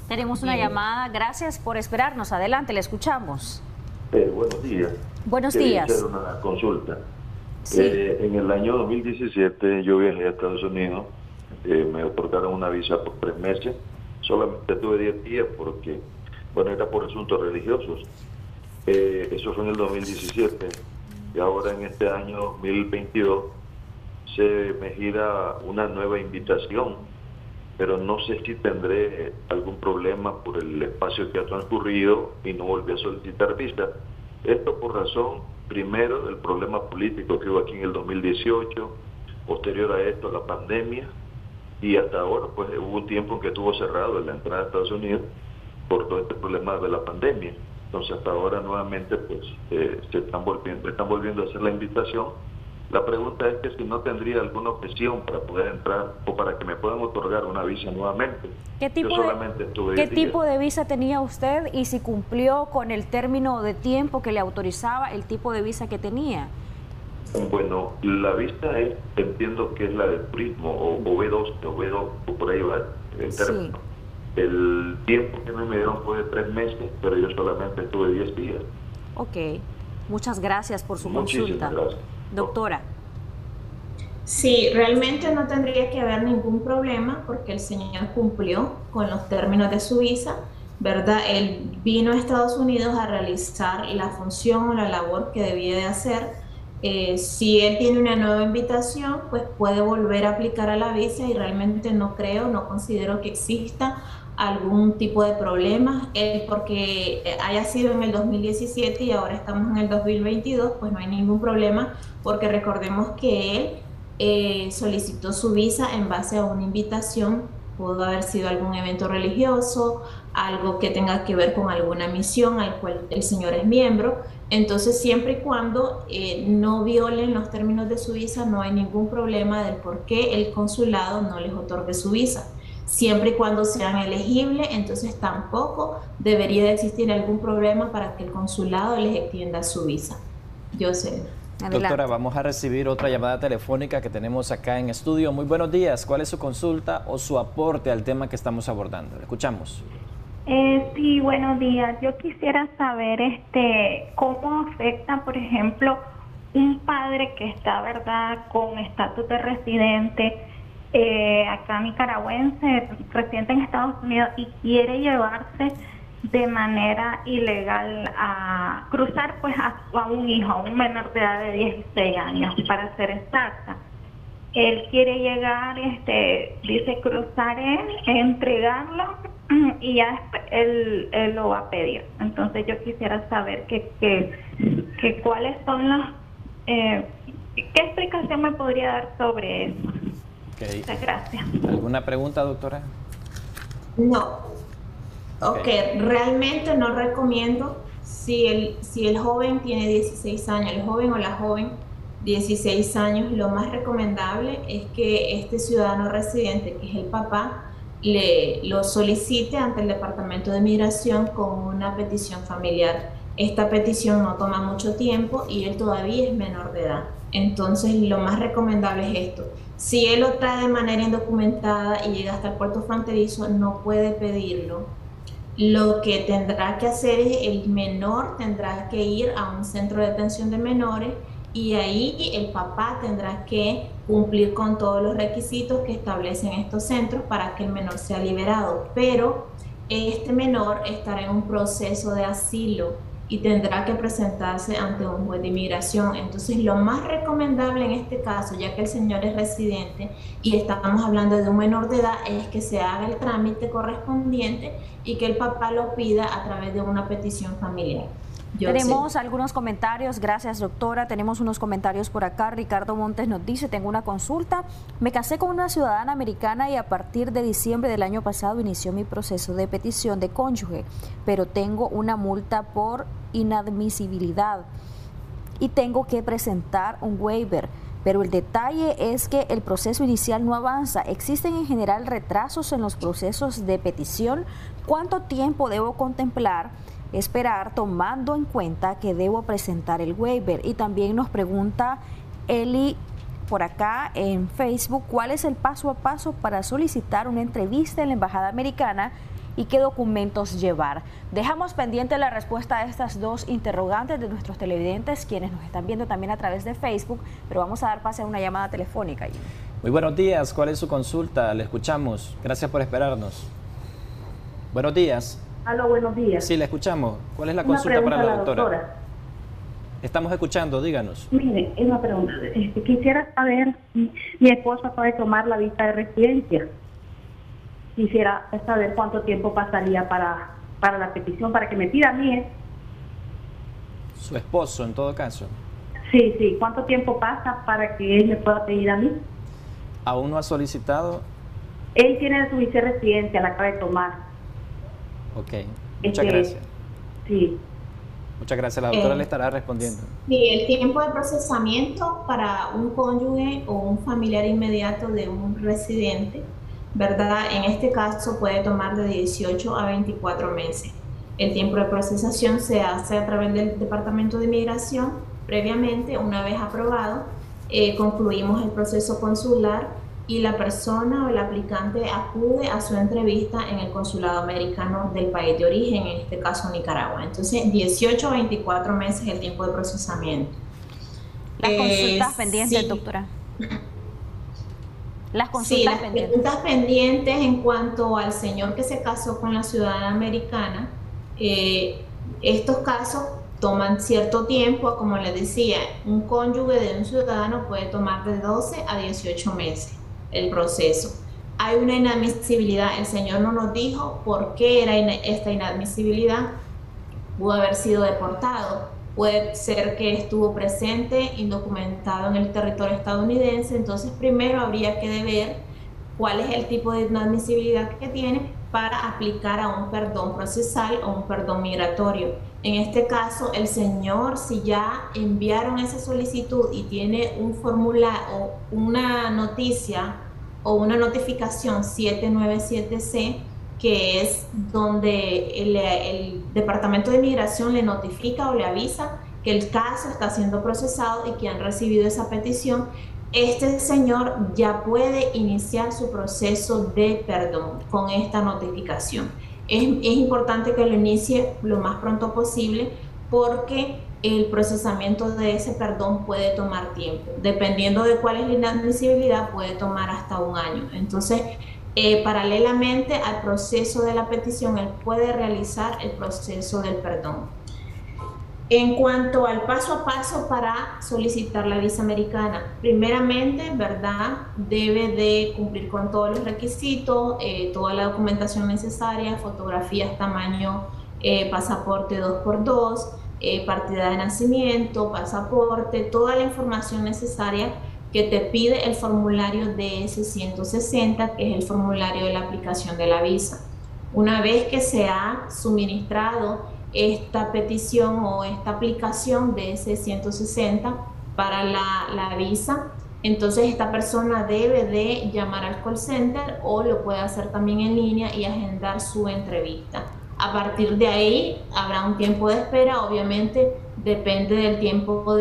Tenemos una llamada, gracias por esperarnos. Adelante, le escuchamos. Buenos días. Buenos días. Quería hacer una consulta. Sí. En el año 2017 yo viajé a Estados Unidos, me otorgaron una visa por 3 meses, solamente tuve 10 días porque, bueno, era por asuntos religiosos. Eso fue en el 2017 y ahora en este año 2022 se me gira una nueva invitación, pero no sé si tendré algún problema por el espacio que ha transcurrido y no volví a solicitar visa. Esto por razón, primero, del problema político que hubo aquí en el 2018, posterior a esto, la pandemia, y hasta ahora, pues hubo un tiempo en que estuvo cerrado la entrada a Estados Unidos por todo este problema de la pandemia. Entonces, hasta ahora nuevamente pues están volviendo a hacer la invitación. La pregunta es que si no tendría alguna objeción para poder entrar o para que me puedan otorgar una visa nuevamente. ¿Qué tipo de visa tenía usted y si cumplió con el término de tiempo que le autorizaba el tipo de visa que tenía? Bueno, la visa es, entiendo que es la de turismo o B2, o B2, o por ahí va el término. Sí. El tiempo que me dieron fue de 3 meses, pero yo solamente estuve 10 días. Ok, muchas gracias por su consulta. Gracias. Doctora. Sí, realmente no tendría que haber ningún problema porque el señor cumplió con los términos de su visa, ¿verdad? Él vino a Estados Unidos a realizar la función o la labor que debía de hacer. Si él tiene una nueva invitación, pues puede volver a aplicar a la visa y realmente no considero que exista algún tipo de problema. Porque haya sido en el 2017 y ahora estamos en el 2022, pues no hay ningún problema, porque recordemos que él solicitó su visa en base a una invitación, pudo haber sido algún evento religioso, algo que tenga que ver con alguna misión al cual el señor es miembro. Entonces, siempre y cuando no violen los términos de su visa, no hay ningún problema del por qué el consulado no les otorgue su visa. Siempre y cuando sean elegibles, entonces tampoco debería de existir algún problema para que el consulado les extienda su visa. Yo sé. Adelante. Doctora, vamos a recibir otra llamada telefónica que tenemos acá en estudio. Muy buenos días. ¿Cuál es su consulta o su aporte al tema que estamos abordando? Le escuchamos. Sí, buenos días. Yo quisiera saber cómo afecta, por ejemplo, un padre que está, ¿verdad?, con estatus de residente acá nicaragüense, residente en Estados Unidos, y quiere llevarse de manera ilegal a cruzar pues a un hijo, a un menor de edad de 16 años, para ser exacta. Él quiere llegar, dice cruzar él, entregarlo, y ya él lo va a pedir. Entonces yo quisiera saber que cuáles son los qué explicación me podría dar sobre eso. Okay. Muchas gracias. ¿Alguna pregunta, doctora? No. Okay. Realmente no recomiendo si el joven tiene 16 años, el joven o la joven 16 años, lo más recomendable es que este ciudadano residente, que es el papá, lo solicite ante el Departamento de Migración con una petición familiar. Esta petición no toma mucho tiempo y él todavía es menor de edad. Entonces lo más recomendable es esto. Si él lo trae de manera indocumentada y llega hasta el puerto fronterizo, no puede pedirlo. Lo que tendrá que hacer es, el menor tendrá que ir a un centro de detención de menores, y ahí el papá tendrá que cumplir con todos los requisitos que establecen estos centros para que el menor sea liberado. Pero este menor estará en un proceso de asilo y tendrá que presentarse ante un juez de inmigración. Entonces lo más recomendable en este caso, ya que el señor es residente y estamos hablando de un menor de edad, es que se haga el trámite correspondiente y que el papá lo pida a través de una petición familiar. Tenemos algunos comentarios, gracias doctora, tenemos unos comentarios por acá. Ricardo Montes nos dice: tengo una consulta, me casé con una ciudadana americana y a partir de diciembre del año pasado inició mi proceso de petición de cónyuge, pero tengo una multa por inadmisibilidad y tengo que presentar un waiver, pero el detalle es que el proceso inicial no avanza. ¿Existen en general retrasos en los procesos de petición? ¿Cuánto tiempo debo contemplar? Esperar, tomando en cuenta que debo presentar el waiver. Y también nos pregunta Eli por acá en Facebook: ¿cuál es el paso a paso para solicitar una entrevista en la Embajada Americana y qué documentos llevar? Dejamos pendiente la respuesta a estas dos interrogantes de nuestros televidentes, quienes nos están viendo también a través de Facebook, pero vamos a dar pase a una llamada telefónica. Muy buenos días, ¿cuál es su consulta? Le escuchamos, gracias por esperarnos. Buenos días. Aló, buenos días. Sí, la escuchamos. ¿Cuál es la consulta para la doctora? Estamos escuchando, díganos. Mire, es una pregunta. Quisiera saber si mi esposa puede tomar la visa de residencia. Quisiera saber cuánto tiempo pasaría para la petición, para que me pida a mí. ¿Su esposo, en todo caso? Sí, sí. ¿Cuánto tiempo pasa para que él me pueda pedir a mí? ¿Aún no ha solicitado? Él tiene su visa de residencia, la acaba de tomar. Ok, muchas gracias. Sí. Muchas gracias, la doctora le estará respondiendo. Sí, el tiempo de procesamiento para un cónyuge o un familiar inmediato de un residente, ¿verdad?, en este caso puede tomar de 18 a 24 meses. El tiempo de procesación se hace a través del Departamento de Migración previamente. Una vez aprobado, concluimos el proceso consular y la persona o el aplicante acude a su entrevista en el consulado americano del país de origen, en este caso Nicaragua. Entonces, 18 a 24 meses el tiempo de procesamiento. Las consultas pendientes, sí, doctora. Las consultas sí, las pendientes. Preguntas pendientes en cuanto al señor que se casó con la ciudadana americana. Estos casos toman cierto tiempo, como les decía, un cónyuge de un ciudadano puede tomar de 12 a 18 meses. El proceso. Hay una inadmisibilidad, el señor no nos dijo por qué era esta inadmisibilidad. Pudo haber sido deportado, puede ser que estuvo presente indocumentado en el territorio estadounidense. Entonces primero habría que ver cuál es el tipo de inadmisibilidad que tiene para aplicar a un perdón procesal o un perdón migratorio. En este caso, el señor, si ya enviaron esa solicitud y tiene un formulario o una noticia o una notificación 797C, que es donde el Departamento de Migración le notifica o le avisa que el caso está siendo procesado y que han recibido esa petición, este señor ya puede iniciar su proceso de perdón con esta notificación. Es importante que lo inicie lo más pronto posible porque el procesamiento de ese perdón puede tomar tiempo. Dependiendo de cuál es la inadmisibilidad, puede tomar hasta un año. Entonces, paralelamente al proceso de la petición, él puede realizar el proceso del perdón. En cuanto al paso a paso para solicitar la visa americana, primeramente, ¿verdad?, debe de cumplir con todos los requisitos, toda la documentación necesaria, fotografías, tamaño, pasaporte 2x2, partida de nacimiento, pasaporte, toda la información necesaria que te pide el formulario DS-160, que es el formulario de la aplicación de la visa. Una vez que se ha suministrado esta petición o esta aplicación de DS-160 para la visa, entonces esta persona debe de llamar al call center o lo puede hacer también en línea y agendar su entrevista. A partir de ahí habrá un tiempo de espera, obviamente depende del tiempo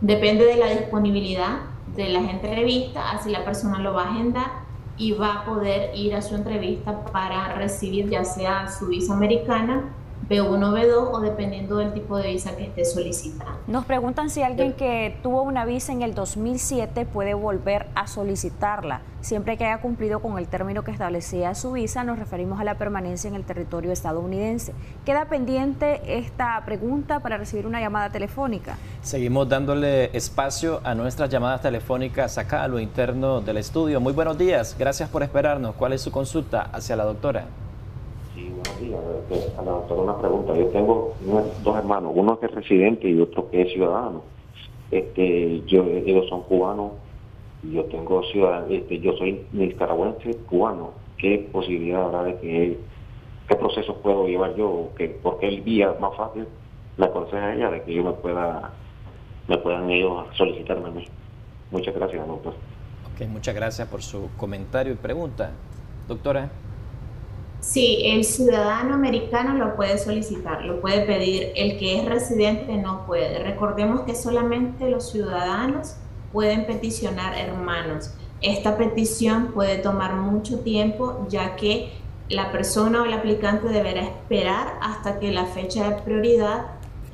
depende de la disponibilidad de las entrevistas, así la persona lo va a agendar y va a poder ir a su entrevista para recibir ya sea su visa americana, B1, B2 o dependiendo del tipo de visa que esté solicitando. Nos preguntan si alguien que tuvo una visa en el 2007 puede volver a solicitarla, siempre que haya cumplido con el término que establecía su visa. Nos referimos a la permanencia en el territorio estadounidense. Queda pendiente esta pregunta para recibir una llamada telefónica. Seguimos dándole espacio a nuestras llamadas telefónicas acá a lo interno del estudio. Muy buenos días, gracias por esperarnos. ¿Cuál es su consulta hacia la doctora? A la doctora una pregunta. Yo tengo dos hermanos, uno que es residente y otro que es ciudadano. Ellos son cubanos y yo tengo yo soy nicaragüense cubano. ¿Qué posibilidad habrá de que él, qué procesos puedo llevar yo? Porque el vía más fácil le aconseja a ella de que yo me puedan ellos solicitarme a mí. Muchas gracias, doctora. Ok, muchas gracias por su comentario y pregunta, doctora. Sí, el ciudadano americano lo puede solicitar, lo puede pedir. El que es residente no puede. Recordemos que solamente los ciudadanos pueden peticionar hermanos. Esta petición puede tomar mucho tiempo, ya que la persona o el aplicante deberá esperar hasta que la fecha de prioridad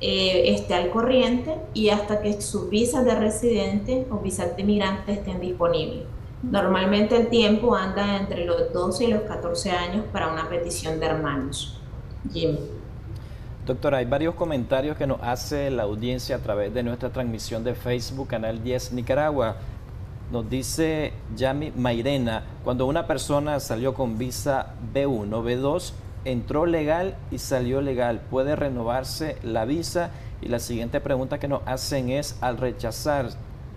esté al corriente y hasta que sus visas de residente o visas de migrante estén disponibles. Normalmente el tiempo anda entre los 12 y los 14 años para una petición de hermanos. Jimmy. Doctora, hay varios comentarios que nos hace la audiencia a través de nuestra transmisión de Facebook, Canal 10 Nicaragua. Nos dice Yami Mairena, cuando una persona salió con visa B1, B2, entró legal y salió legal, ¿puede renovarse la visa? Y la siguiente pregunta que nos hacen es, al rechazar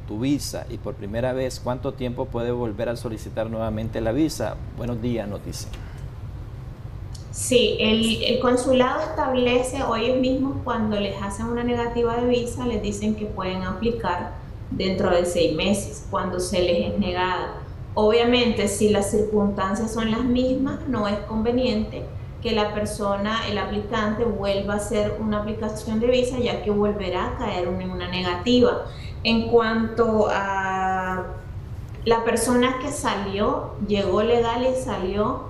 tu visa y por primera vez, ¿cuánto tiempo puede volver a solicitar nuevamente la visa? Buenos días, nos dicen. Sí, el consulado establece, o ellos mismos cuando les hacen una negativa de visa, les dicen que pueden aplicar dentro de 6 meses cuando se les es negada. Obviamente, si las circunstancias son las mismas, no es conveniente que la persona, el aplicante, vuelva a hacer una aplicación de visa, ya que volverá a caer en una negativa. En cuanto a la persona que salió, llegó legal y salió,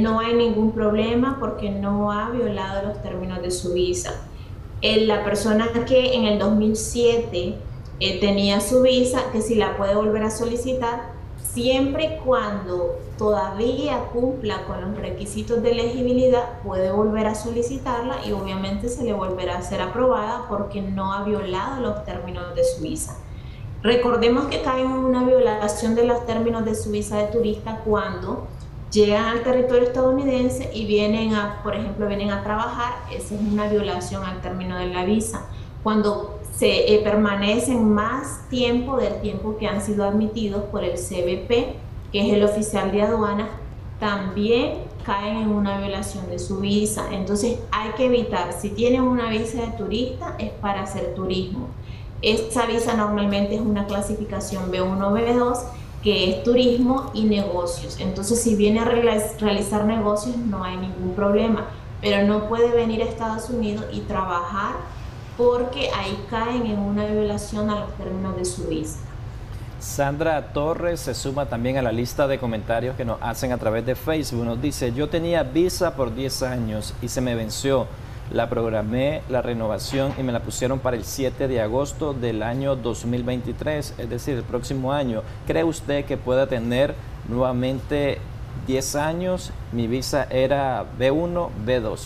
no hay ningún problema porque no ha violado los términos de su visa. La persona que en el 2007 tenía su visa, que si la puede volver a solicitar, siempre y cuando todavía cumpla con los requisitos de elegibilidad, puede volver a solicitarla y obviamente se le volverá a ser aprobada porque no ha violado los términos de su visa. Recordemos que cae en una violación de los términos de su visa de turista cuando llegan al territorio estadounidense y por ejemplo, vienen a trabajar. Esa es una violación al término de la visa. Cuando se permanecen más tiempo del tiempo que han sido admitidos por el CBP, que es el oficial de aduanas, también caen en una violación de su visa. Entonces hay que evitar, si tienen una visa de turista es para hacer turismo. Esta visa normalmente es una clasificación B1, B2, que es turismo y negocios. Entonces si viene a realizar negocios no hay ningún problema, pero no puede venir a Estados Unidos y trabajar porque ahí caen en una violación a los términos de su visa. Sandra Torres se suma también a la lista de comentarios que nos hacen a través de Facebook. Nos dice: yo tenía visa por 10 años y se me venció. La programé, la renovación, y me la pusieron para el 7 de agosto del año 2023, es decir, el próximo año. ¿Cree usted que pueda tener nuevamente 10 años? Mi visa era B1, B2.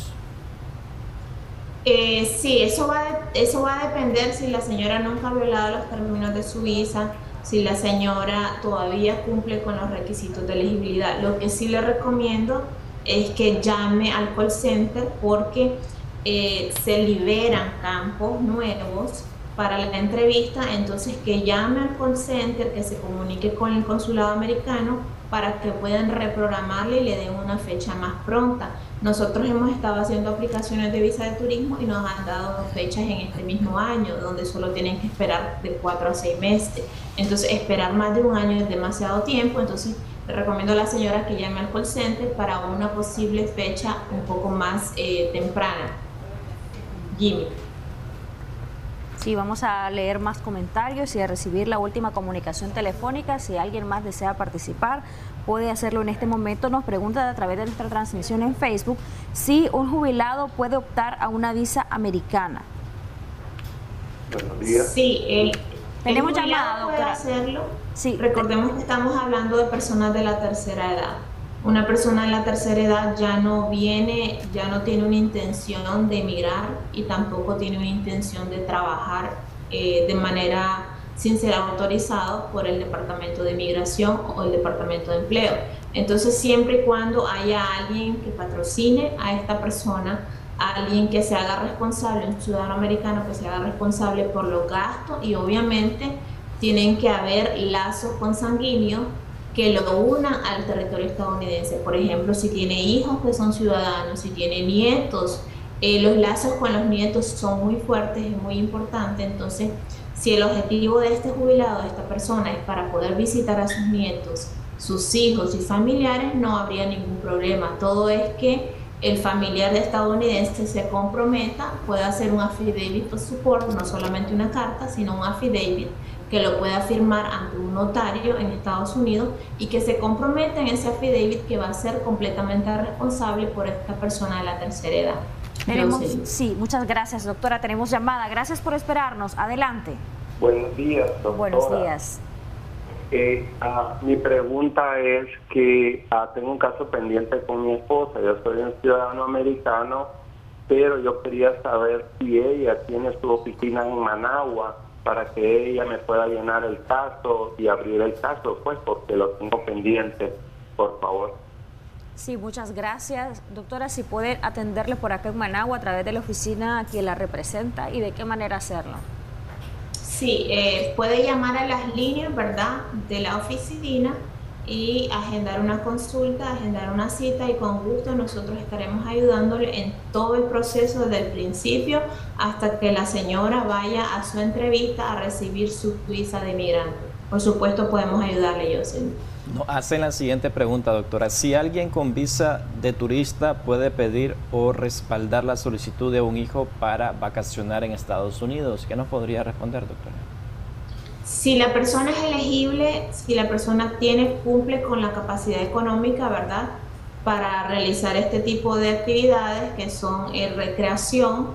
Sí, eso va a depender si la señora nunca ha violado los términos de su visa, si la señora todavía cumple con los requisitos de elegibilidad. Lo que sí le recomiendo es que llame al call center, porque se liberan campos nuevos para la entrevista. Entonces, que llame al call center, que se comunique con el consulado americano para que puedan reprogramarle y le den una fecha más pronta. Nosotros hemos estado haciendo aplicaciones de visa de turismo y nos han dado dos fechas en este mismo año, donde solo tienen que esperar de 4 a 6 meses. Entonces, esperar más de un año es demasiado tiempo. Entonces, le recomiendo a la señora que llame al call center para una posible fecha un poco más temprana. Jimmy. Sí, vamos a leer más comentarios y a recibir la última comunicación telefónica. Si alguien más desea participar, puede hacerlo en este momento. Nos pregunta a través de nuestra transmisión en Facebook si un jubilado puede optar a una visa americana. Buenos días. Sí, tenemos llamada, doctora. ¿Puede hacerlo? Sí. Recordemos que estamos hablando de personas de la tercera edad. Una persona de la tercera edad ya no tiene una intención de emigrar y tampoco tiene una intención de trabajar de manera sin ser autorizado por el Departamento de Migración o el Departamento de Empleo. Entonces, siempre y cuando haya alguien que patrocine a esta persona, alguien que se haga responsable, un ciudadano americano que se haga responsable por los gastos, y obviamente tienen que haber lazos consanguíneos que lo unan al territorio estadounidense. Por ejemplo, si tiene hijos que son ciudadanos, si tiene nietos, los lazos con los nietos son muy fuertes, es muy importante. Entonces, si el objetivo de este jubilado, de esta persona, es para poder visitar a sus nietos, sus hijos y familiares, no habría ningún problema. Todo es que el familiar de estadounidense se comprometa, pueda hacer un affidavit of support, no solamente una carta, sino un affidavit, que lo pueda firmar ante un notario en Estados Unidos, y que se comprometa en ese affidavit que va a ser completamente responsable por esta persona de la tercera edad. Sí, muchas gracias, doctora. Tenemos llamada. Gracias por esperarnos. Adelante. Buenos días, doctora. Buenos días. Mi pregunta es que tengo un caso pendiente con mi esposa. Yo soy un ciudadano americano, pero yo quería saber si ella tiene su oficina en Managua, para que ella me pueda llenar el caso y abrir el caso, pues, porque lo tengo pendiente, por favor. Sí, muchas gracias. Doctora, si puede atenderle por acá en Managua a través de la oficina que la representa, y de qué manera hacerlo. Sí, puede llamar a las líneas, ¿verdad?, de la oficina y agendar una consulta, agendar una cita, y con gusto nosotros estaremos ayudándole en todo el proceso, desde el principio hasta que la señora vaya a su entrevista a recibir su visa de migrante. Por supuesto, podemos ayudarle, Jocelyn. Nos hacen la siguiente pregunta, doctora: si alguien con visa de turista puede pedir o respaldar la solicitud de un hijo para vacacionar en Estados Unidos, ¿qué nos podría responder, doctora? Si la persona es elegible, si la persona cumple con la capacidad económica, ¿verdad?, para realizar este tipo de actividades que son recreación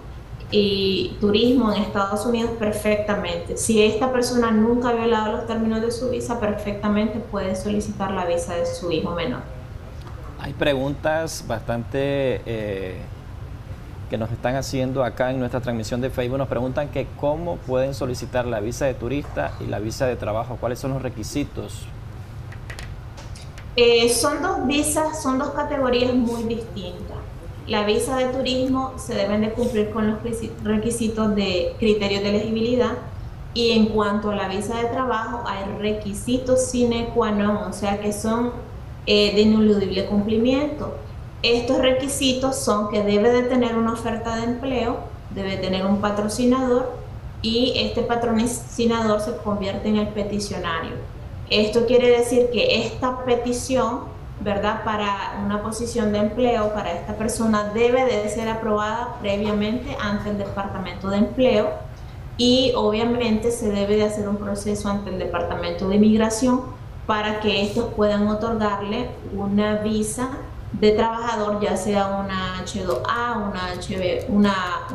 y turismo en Estados Unidos, perfectamente. Si esta persona nunca ha violado los términos de su visa, perfectamente puede solicitar la visa de su hijo menor. Hay preguntas bastante que nos están haciendo acá en nuestra transmisión de Facebook. Nos preguntan que cómo pueden solicitar la visa de turista y la visa de trabajo, cuáles son los requisitos. Son dos visas, son dos categorías muy distintas. La visa de turismo se deben de cumplir con los requisitos de criterios de elegibilidad, y en cuanto a la visa de trabajo hay requisitos sine qua non, o sea que son de ineludible cumplimiento. Estos requisitos son que debe de tener una oferta de empleo, debe tener un patrocinador, y este patrocinador se convierte en el peticionario. Esto quiere decir que esta petición, ¿verdad?, para una posición de empleo para esta persona debe de ser aprobada previamente ante el Departamento de Empleo, y obviamente se debe de hacer un proceso ante el Departamento de Migración para que estos puedan otorgarle una visa de trabajador, ya sea una H2A, una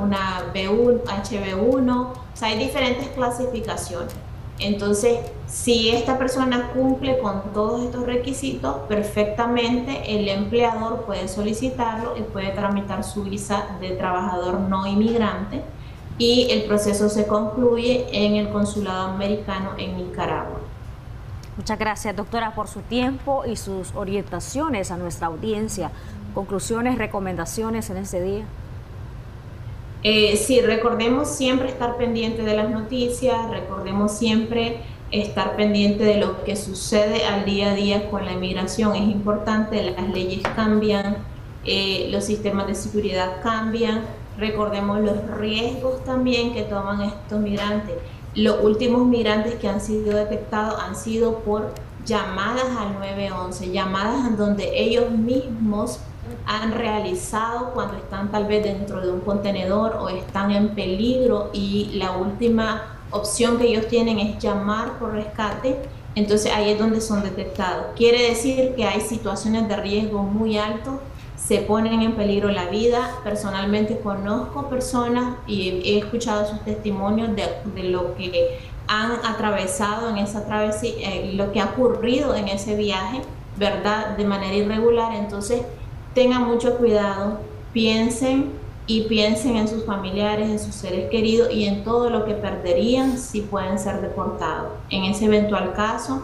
B1, HB1, o sea, hay diferentes clasificaciones. Entonces, si esta persona cumple con todos estos requisitos, perfectamente el empleador puede solicitarlo y puede tramitar su visa de trabajador no inmigrante, y el proceso se concluye en el consulado americano en Nicaragua. Muchas gracias, doctora, por su tiempo y sus orientaciones a nuestra audiencia. ¿Conclusiones, recomendaciones en este día? Sí, recordemos siempre estar pendiente de las noticias, recordemos siempre estar pendiente de lo que sucede al día a día con la inmigración. Es importante, las leyes cambian, los sistemas de seguridad cambian, recordemos los riesgos también que toman estos migrantes. Los últimos migrantes que han sido detectados han sido por llamadas al 911, llamadas donde ellos mismos han realizado cuando están tal vez dentro de un contenedor o están en peligro, y la última opción que ellos tienen es llamar por rescate. Entonces ahí es donde son detectados. Quiere decir que hay situaciones de riesgo muy altos, se ponen en peligro la vida. Personalmente conozco personas y he escuchado sus testimonios de lo que han atravesado en esa travesía, lo que ha ocurrido en ese viaje, ¿verdad? De manera irregular. Entonces, tengan mucho cuidado, piensen y piensen en sus familiares, en sus seres queridos y en todo lo que perderían si pueden ser deportados. En ese eventual caso,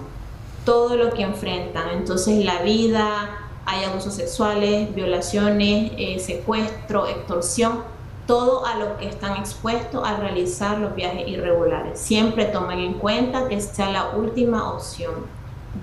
todo lo que enfrentan, entonces la vida. Hay abusos sexuales, violaciones, secuestro, extorsión, todo a lo que están expuestos al realizar los viajes irregulares. Siempre tomen en cuenta que sea la última opción.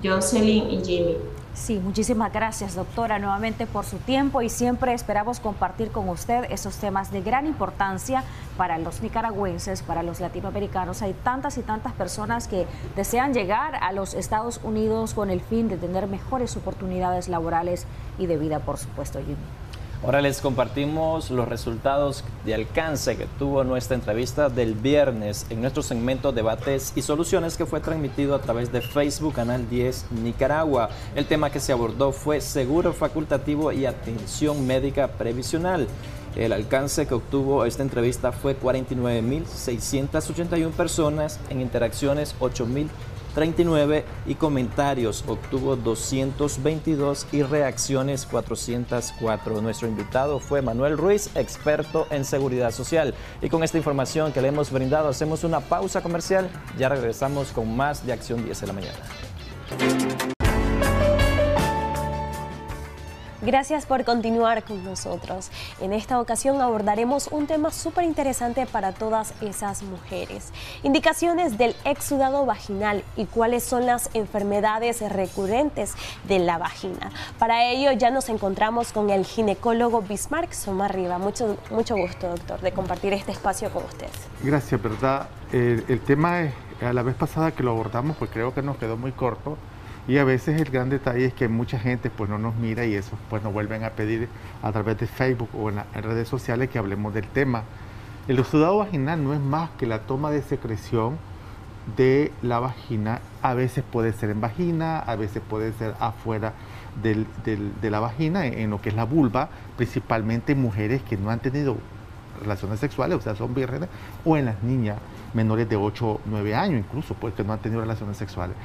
Jocelyn y Jimmy. Sí, muchísimas gracias, doctora, nuevamente por su tiempo, y siempre esperamos compartir con usted esos temas de gran importancia para los nicaragüenses, para los latinoamericanos. Hay tantas y tantas personas que desean llegar a los Estados Unidos con el fin de tener mejores oportunidades laborales y de vida, por supuesto, Jimmy. Ahora les compartimos los resultados de alcance que tuvo nuestra entrevista del viernes en nuestro segmento Debates y Soluciones, que fue transmitido a través de Facebook, Canal 10 Nicaragua. El tema que se abordó fue seguro facultativo y atención médica previsional. El alcance que obtuvo esta entrevista fue 49.681 personas, en interacciones 8.039 y comentarios obtuvo 222 y reacciones 404. Nuestro invitado fue Manuel Ruiz, experto en seguridad social. Y con esta información que le hemos brindado, hacemos una pausa comercial. Ya regresamos con más de Acción 10 de la mañana. Gracias por continuar con nosotros. En esta ocasión abordaremos un tema súper interesante para todas esas mujeres. Indicaciones del exudado vaginal y cuáles son las enfermedades recurrentes de la vagina. Para ello ya nos encontramos con el ginecólogo Bismarck Somarriba. Mucho gusto, doctor, de compartir este espacio con usted. Gracias, ¿verdad? El tema es, a la vez pasada que lo abordamos, pues creo que nos quedó muy corto. Y a veces el gran detalle es que mucha gente pues no nos mira, y eso pues nos vuelven a pedir a través de Facebook o en las redes sociales que hablemos del tema. El exudado vaginal no es más que la toma de secreción de la vagina. A veces puede ser en vagina, a veces puede ser afuera de la vagina, en lo que es la vulva, principalmente en mujeres que no han tenido relaciones sexuales, o sea, son vírgenes, o en las niñas menores de 8 o 9 años incluso, porque no han tenido relaciones sexuales.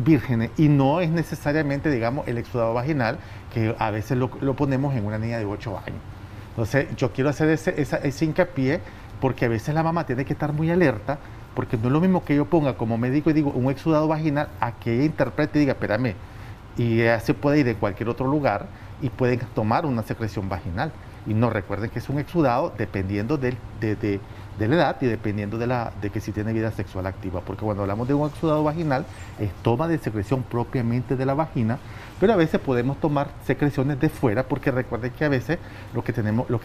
Vírgenes, y no es necesariamente, digamos, el exudado vaginal, que a veces lo ponemos en una niña de 8 años. Entonces, yo quiero hacer ese hincapié, porque a veces la mamá tiene que estar muy alerta, porque no es lo mismo que yo ponga como médico y digo un exudado vaginal, a que ella interprete y diga, espérame, y ella se puede ir de cualquier otro lugar y pueden tomar una secreción vaginal. Y no, recuerden que es un exudado dependiendo de la edad y dependiendo de que si tiene vida sexual activa, porque cuando hablamos de un exudado vaginal es toma de secreción propiamente de la vagina, pero a veces podemos tomar secreciones de fuera, porque recuerden que a veces lo que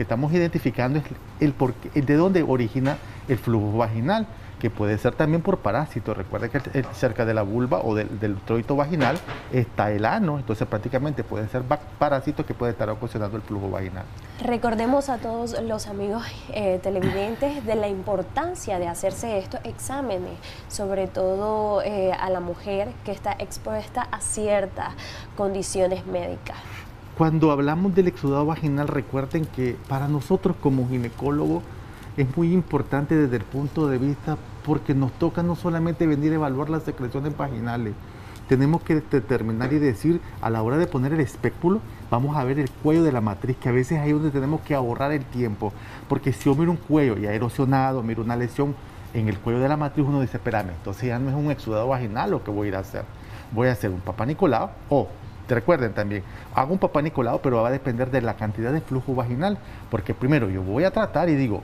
estamos identificando es de dónde origina el flujo vaginal, que puede ser también por parásitos. Recuerda que cerca de la vulva o del troito vaginal está el ano, entonces prácticamente pueden ser parásitos que pueden estar ocasionando el flujo vaginal. Recordemos a todos los amigos televidentes de la importancia de hacerse estos exámenes, sobre todo a la mujer que está expuesta a ciertas condiciones médicas. Cuando hablamos del exudado vaginal, recuerden que para nosotros como ginecólogos es muy importante desde el punto de vista, porque nos toca no solamente venir a evaluar las secreciones vaginales, tenemos que determinar y decir, a la hora de poner el espéculo, vamos a ver el cuello de la matriz, que a veces ahí es donde tenemos que ahorrar el tiempo, porque si yo miro un cuello ya erosionado, miro una lesión en el cuello de la matriz, uno dice, espérame, entonces ya no es un exudado vaginal lo que voy a ir a hacer, voy a hacer un papá Nicolau o... Te recuerden también, hago un papá Nicolau, pero va a depender de la cantidad de flujo vaginal, porque primero yo voy a tratar y digo,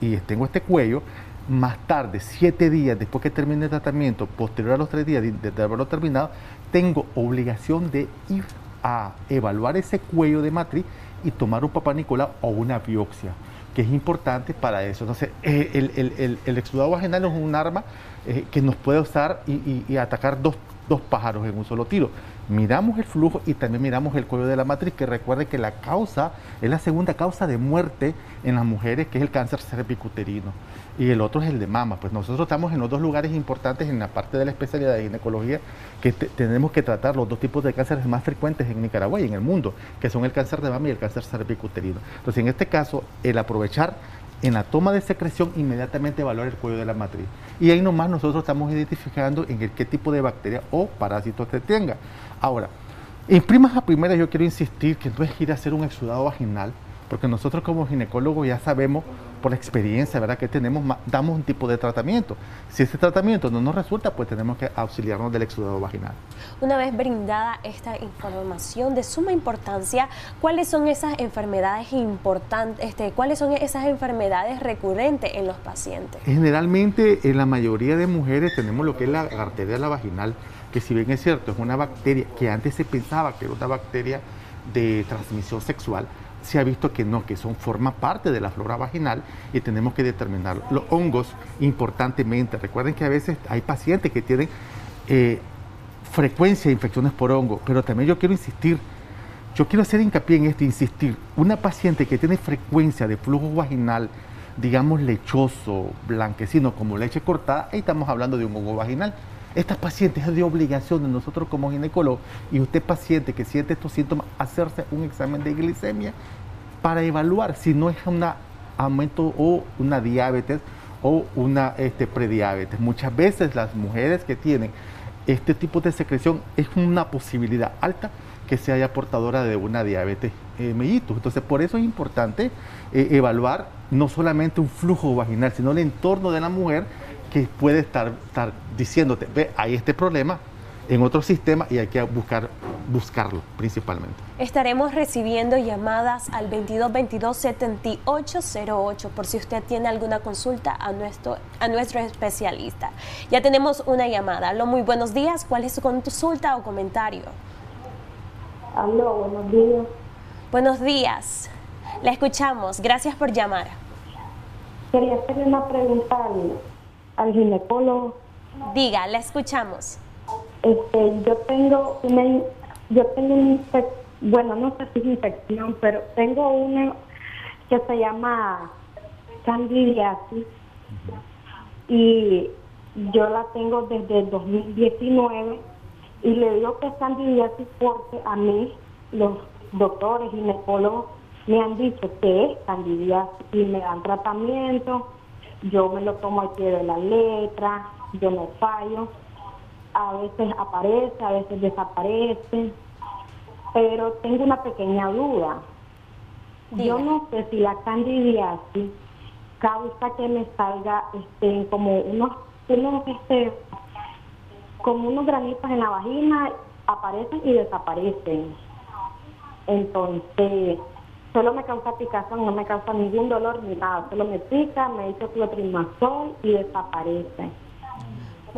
y tengo este cuello, más tarde, 7 días después que termine el tratamiento, posterior a los 3 días de haberlo terminado, tengo obligación de ir a evaluar ese cuello de matriz y tomar un papá Nicolau o una biopsia, que es importante para eso. Entonces, el exudado vaginal es un arma que nos puede usar y atacar dos pájaros en un solo tiro. Miramos el flujo y también miramos el cuello de la matriz, que recuerde que la causa es la segunda causa de muerte en las mujeres, que es el cáncer cervicuterino, y el otro es el de mama. Pues nosotros estamos en los dos lugares importantes en la parte de la especialidad de ginecología, que tenemos que tratar los dos tipos de cánceres más frecuentes en Nicaragua y en el mundo, que son el cáncer de mama y el cáncer cervicuterino. Entonces, en este caso, el aprovechar en la toma de secreción, inmediatamente evaluar el cuello de la matriz. Y ahí nomás nosotros estamos identificando en qué tipo de bacteria o parásito usted tenga. Ahora, en primas a primeras yo quiero insistir que no es ir a hacer un exudado vaginal, porque nosotros como ginecólogos ya sabemos por la experiencia, ¿verdad?, que tenemos, damos un tipo de tratamiento. Si ese tratamiento no nos resulta, pues tenemos que auxiliarnos del exudado vaginal. Una vez brindada esta información de suma importancia, ¿cuáles son esas enfermedades importantes, cuáles son esas enfermedades recurrentes en los pacientes? Generalmente, en la mayoría de mujeres tenemos lo que es la arteriela vaginal, que si bien es cierto, es una bacteria que antes se pensaba que era una bacteria de transmisión sexual, se ha visto que no, que son, forma parte de la flora vaginal y tenemos que determinarlo. Los hongos, importantemente, recuerden que a veces hay pacientes que tienen frecuencia de infecciones por hongo, pero también yo quiero insistir, yo quiero hacer hincapié en esto, insistir, una paciente que tiene frecuencia de flujo vaginal, digamos lechoso, blanquecino, como leche cortada, ahí estamos hablando de un hongo vaginal. Estas pacientes es de obligación de nosotros como ginecólogos, y usted paciente que siente estos síntomas, hacerse un examen de glicemia para evaluar si no es un aumento o una diabetes o una prediabetes. Muchas veces las mujeres que tienen este tipo de secreción es una posibilidad alta que se haya portadora de una diabetes mellitus. Entonces, por eso es importante evaluar no solamente un flujo vaginal, sino el entorno de la mujer, que puede estar diciéndote, ve, hay este problema en otro sistema y hay que buscarlo principalmente. Estaremos recibiendo llamadas al 2222-7808 por si usted tiene alguna consulta a nuestro especialista. Ya tenemos una llamada. Aló, muy buenos días. ¿Cuál es su consulta o comentario? Aló, buenos días. Buenos días. La escuchamos. Gracias por llamar. Quería hacerle una pregunta al ginecólogo. Diga, la escuchamos. Yo tengo no sé si es infección, pero tengo una que se llama candidiasis, y yo la tengo desde el 2019, y le digo que es candidiasis porque a mí los doctores ginecólogos me han dicho que es candidiasis y me dan tratamiento. Yo me lo tomo al pie de la letra, yo no fallo. A veces aparece, a veces desaparece. Pero tengo una pequeña duda. Diga. Yo no sé si la candidiasis causa que me salga como unos granitos en la vagina, aparecen y desaparecen. Entonces, solo me causa picazón, no me causa ningún dolor ni nada. Solo me pica, me echo clotrimazol y desaparece.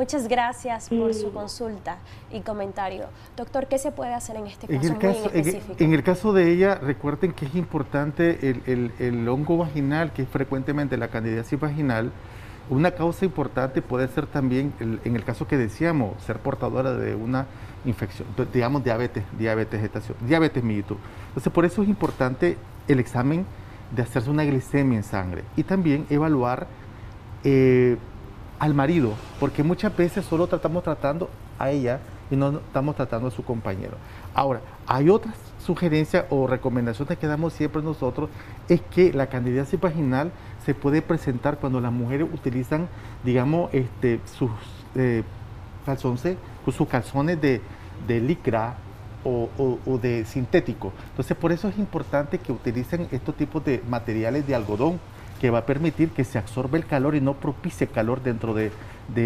Muchas gracias por su consulta y comentario. Doctor, ¿qué se puede hacer en este caso muy específico? En el caso de ella, recuerden que es importante el hongo vaginal, que es frecuentemente la candidiasis vaginal. Una causa importante puede ser también, en el caso que decíamos, ser portadora de una infección, digamos diabetes mellitus. Entonces, por eso es importante el examen de hacerse una glicemia en sangre y también evaluar al marido, porque muchas veces solo tratando a ella y no estamos tratando a su compañero. Ahora, hay otras sugerencias o recomendaciones que damos siempre nosotros, es que la candidiasis vaginal se puede presentar cuando las mujeres utilizan, digamos, sus calzones de licra o de sintético. Entonces, por eso es importante que utilicen estos tipos de materiales de algodón, que va a permitir que se absorbe el calor y no propicie calor dentro de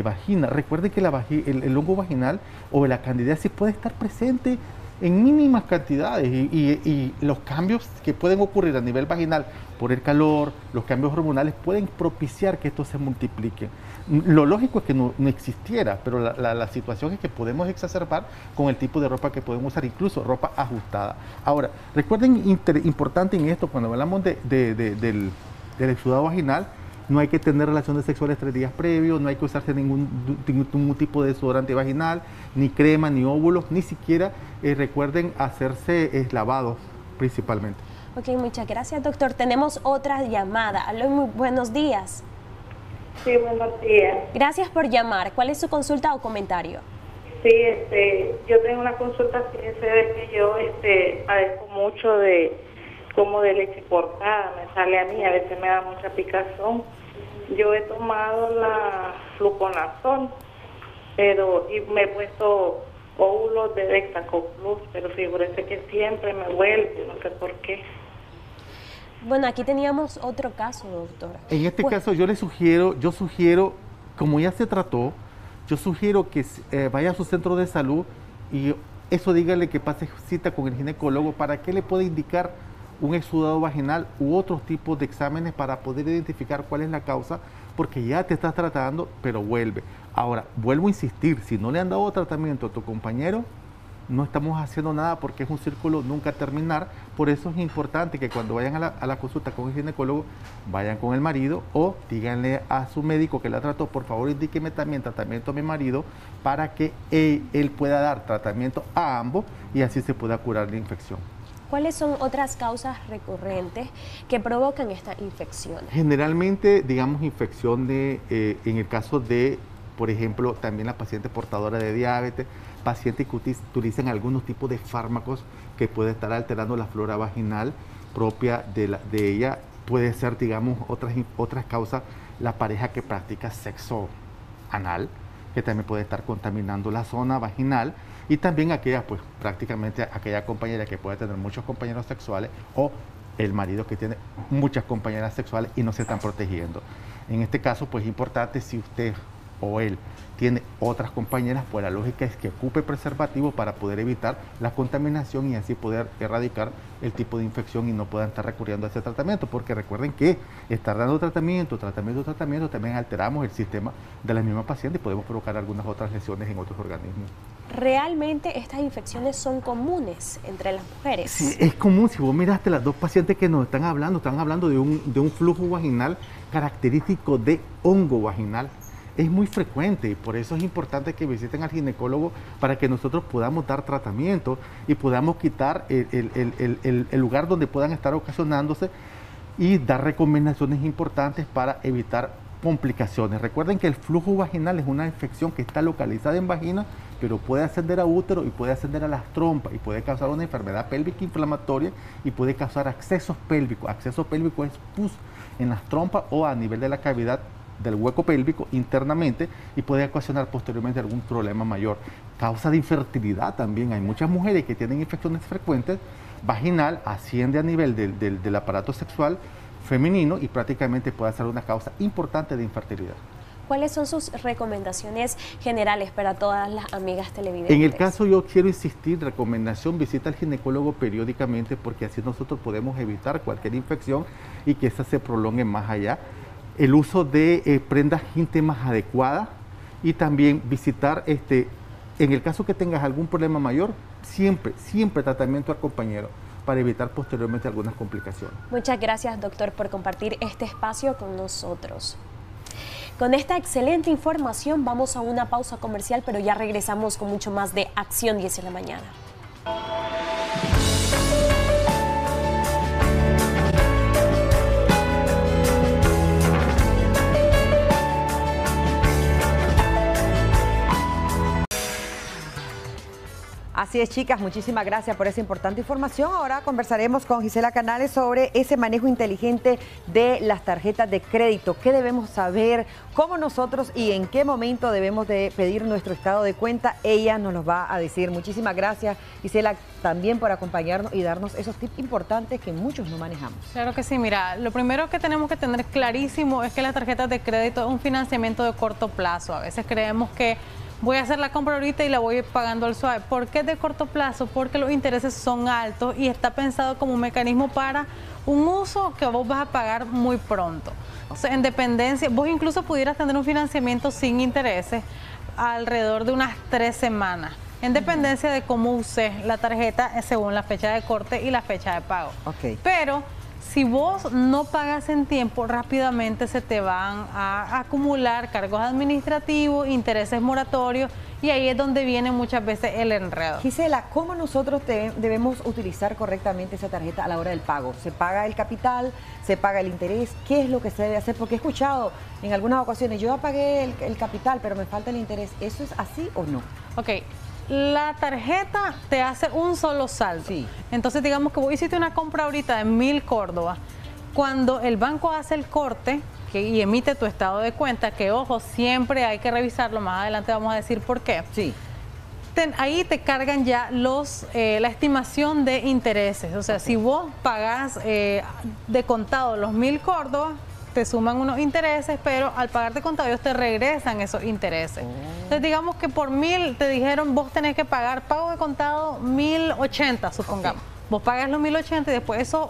vagina. Recuerden que el hongo vaginal o la candidiasis puede estar presente en mínimas cantidades y los cambios que pueden ocurrir a nivel vaginal por el calor, los cambios hormonales pueden propiciar que esto se multiplique. Lo lógico es que no existiera, pero la situación es que podemos exacerbar con el tipo de ropa que podemos usar, incluso ropa ajustada. Ahora, recuerden, importante en esto, cuando hablamos del exudado vaginal, no hay que tener relaciones sexuales 3 días previos, no hay que usarse ningún tipo de desodorante vaginal, ni crema, ni óvulos, ni siquiera recuerden hacerse lavados principalmente. Ok, muchas gracias, doctor. Tenemos otra llamada. Aló, muy buenos días. Sí, buenos días. Gracias por llamar. ¿Cuál es su consulta o comentario? Sí, yo tengo una consulta, fíjense de que yo padezco mucho de leche cortada, me sale a mí, a veces me da mucha picazón. Yo he tomado la fluconazol, pero me he puesto óvulos de Dexacoplus, pero figúrese que siempre me vuelve, no sé por qué. Bueno, aquí teníamos otro caso, doctora. En este caso yo sugiero, como ya se trató, yo sugiero que vaya a su centro de salud y eso dígale que pase cita con el ginecólogo para que le pueda indicar un exudado vaginal u otros tipos de exámenes para poder identificar cuál es la causa, porque ya te estás tratando, pero vuelve. Ahora, vuelvo a insistir, si no le han dado tratamiento a tu compañero, no estamos haciendo nada porque es un círculo nunca terminar. Por eso es importante que cuando vayan a la consulta con el ginecólogo, vayan con el marido o díganle a su médico que la trató, por favor indíqueme también tratamiento a mi marido para que él pueda dar tratamiento a ambos y así se pueda curar la infección. ¿Cuáles son otras causas recurrentes que provocan esta infección? Generalmente, digamos, infección en el caso de, por ejemplo, también la paciente portadora de diabetes, pacientes que utilizan algunos tipos de fármacos que puede estar alterando la flora vaginal propia de ella. Puede ser, digamos, otras causas, la pareja que practica sexo anal, que también puede estar contaminando la zona vaginal, y también aquella compañera que puede tener muchos compañeros sexuales o el marido que tiene muchas compañeras sexuales y no se están protegiendo. En este caso, pues es importante, si usted o él tiene otras compañeras, pues la lógica es que ocupe preservativo para poder evitar la contaminación y así poder erradicar el tipo de infección y no puedan estar recurriendo a ese tratamiento, porque recuerden que estar dando tratamiento, también alteramos el sistema de la misma paciente y podemos provocar algunas otras lesiones en otros organismos. ¿Realmente estas infecciones son comunes entre las mujeres? Sí, es común. Si vos miraste las dos pacientes que nos están hablando de un flujo vaginal característico de hongo vaginal. Es muy frecuente y por eso es importante que visiten al ginecólogo para que nosotros podamos dar tratamiento y podamos quitar el lugar donde puedan estar ocasionándose y dar recomendaciones importantes para evitar complicaciones. Recuerden que el flujo vaginal es una infección que está localizada en vagina, pero puede ascender a útero y puede ascender a las trompas y puede causar una enfermedad pélvica inflamatoria y puede causar accesos pélvicos. Acceso pélvico es pus en las trompas o a nivel de la cavidad del hueco pélvico internamente y puede ocasionar posteriormente algún problema mayor. Causa de infertilidad también. Hay muchas mujeres que tienen infecciones frecuentes vaginal, asciende a nivel del aparato sexual femenino y prácticamente puede ser una causa importante de infertilidad. ¿Cuáles son sus recomendaciones generales para todas las amigas televidentes? En el caso, yo quiero insistir, recomendación, visita al ginecólogo periódicamente porque así nosotros podemos evitar cualquier infección y que esa se prolongue más allá. El uso de prendas íntimas adecuadas, y también visitar, en el caso que tengas algún problema mayor, siempre tratamiento al compañero para evitar posteriormente algunas complicaciones. Muchas gracias, doctor, por compartir este espacio con nosotros. Con esta excelente información vamos a una pausa comercial, pero ya regresamos con mucho más de Acción 10 en la mañana. Así es, chicas, muchísimas gracias por esa importante información. Ahora conversaremos con Gisela Canales sobre ese manejo inteligente de las tarjetas de crédito. ¿Qué debemos saber? ¿Cómo nosotros y en qué momento debemos de pedir nuestro estado de cuenta? Ella nos los va a decir. Muchísimas gracias, Gisela, también por acompañarnos y darnos esos tips importantes que muchos no manejamos. Claro que sí, mira, lo primero que tenemos que tener clarísimo es que las tarjetas de crédito es un financiamiento de corto plazo. A veces creemos que voy a hacer la compra ahorita y la voy a ir pagando al suave. ¿Por qué de corto plazo? Porque los intereses son altos y está pensado como un mecanismo para un uso que vos vas a pagar muy pronto. O sea, en dependencia, vos incluso pudieras tener un financiamiento sin intereses alrededor de unas 3 semanas. En dependencia de cómo uses la tarjeta según la fecha de corte y la fecha de pago. Okay. Pero si vos no pagas en tiempo, rápidamente se te van a acumular cargos administrativos, intereses moratorios, y ahí es donde viene muchas veces el enredo. Gisela, ¿cómo nosotros debemos utilizar correctamente esa tarjeta a la hora del pago? ¿Se paga el capital? ¿Se paga el interés? ¿Qué es lo que se debe hacer? Porque he escuchado en algunas ocasiones, yo ya pagué el capital, pero me falta el interés. ¿Eso es así o no? Ok. La tarjeta te hace un solo saldo. Sí. Entonces, digamos que vos hiciste una compra ahorita de 1000 Córdobas. Cuando el banco hace el corte y emite tu estado de cuenta, que ojo, siempre hay que revisarlo, más adelante vamos a decir por qué. Sí. Ahí te cargan ya la estimación de intereses. O sea, okay, si vos pagás de contado los 1000 Córdobas, te suman unos intereses, pero al pagarte contado ellos te regresan esos intereses. Entonces, digamos que por 1000 te dijeron, vos tenés que pagar pago de contado 1080, supongamos. Okay. Vos pagas los 1080 y después esos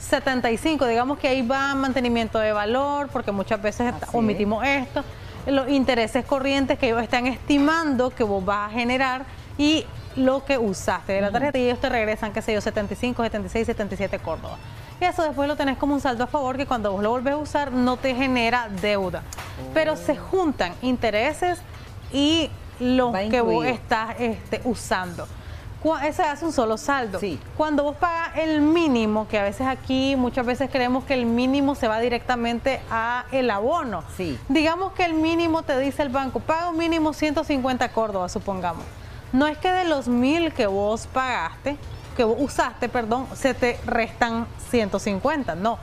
75, digamos que ahí va mantenimiento de valor, porque muchas veces omitimos esto, los intereses corrientes que ellos están estimando que vos vas a generar y lo que usaste de la tarjeta, y ellos te regresan, qué sé yo, 75, 76, 77 Córdobas. Y eso después lo tenés como un saldo a favor que cuando vos lo volvés a usar no te genera deuda. Pero se juntan intereses y lo que vos estás usando. Ese hace un solo saldo. Sí. Cuando vos pagas el mínimo, que a veces aquí muchas veces creemos que el mínimo se va directamente a el abono. Sí. Digamos que el mínimo te dice el banco, paga un mínimo 150 Córdobas, supongamos. No es que de los 1000 que vos pagaste, que vos usaste, perdón, se te restan 150, no.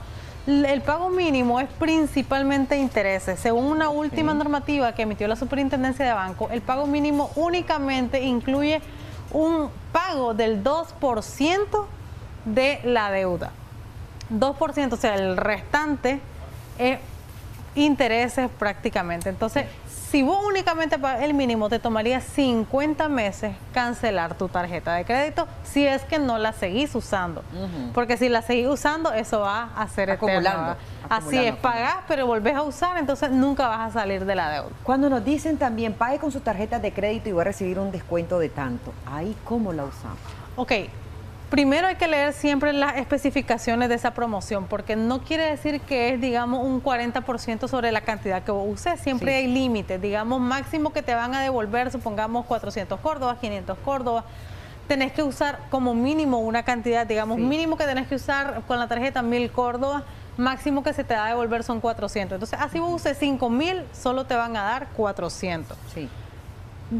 El pago mínimo es principalmente intereses. Según una última normativa que emitió la Superintendencia de Banco, el pago mínimo únicamente incluye un pago del 2% de la deuda. 2%, o sea, el restante es intereses prácticamente. Entonces, si vos únicamente pagas el mínimo, te tomaría 50 meses cancelar tu tarjeta de crédito si es que no la seguís usando. Porque si la seguís usando, eso va a ser acumulando. Así es, pagás, pero volvés a usar, entonces nunca vas a salir de la deuda. Cuando nos dicen también, pague con su tarjeta de crédito y va a recibir un descuento de tanto, ¿ahí cómo la usamos? Ok, primero hay que leer siempre las especificaciones de esa promoción, porque no quiere decir que es, digamos, un 40% sobre la cantidad que vos uses. Siempre hay límites, digamos, máximo que te van a devolver, supongamos, 400 Córdobas, 500 Córdobas. Tenés que usar como mínimo una cantidad, digamos, mínimo que tenés que usar con la tarjeta 1000 Córdobas, máximo que se te da a devolver son 400. Entonces, así vos uses 5000, solo te van a dar 400. Sí.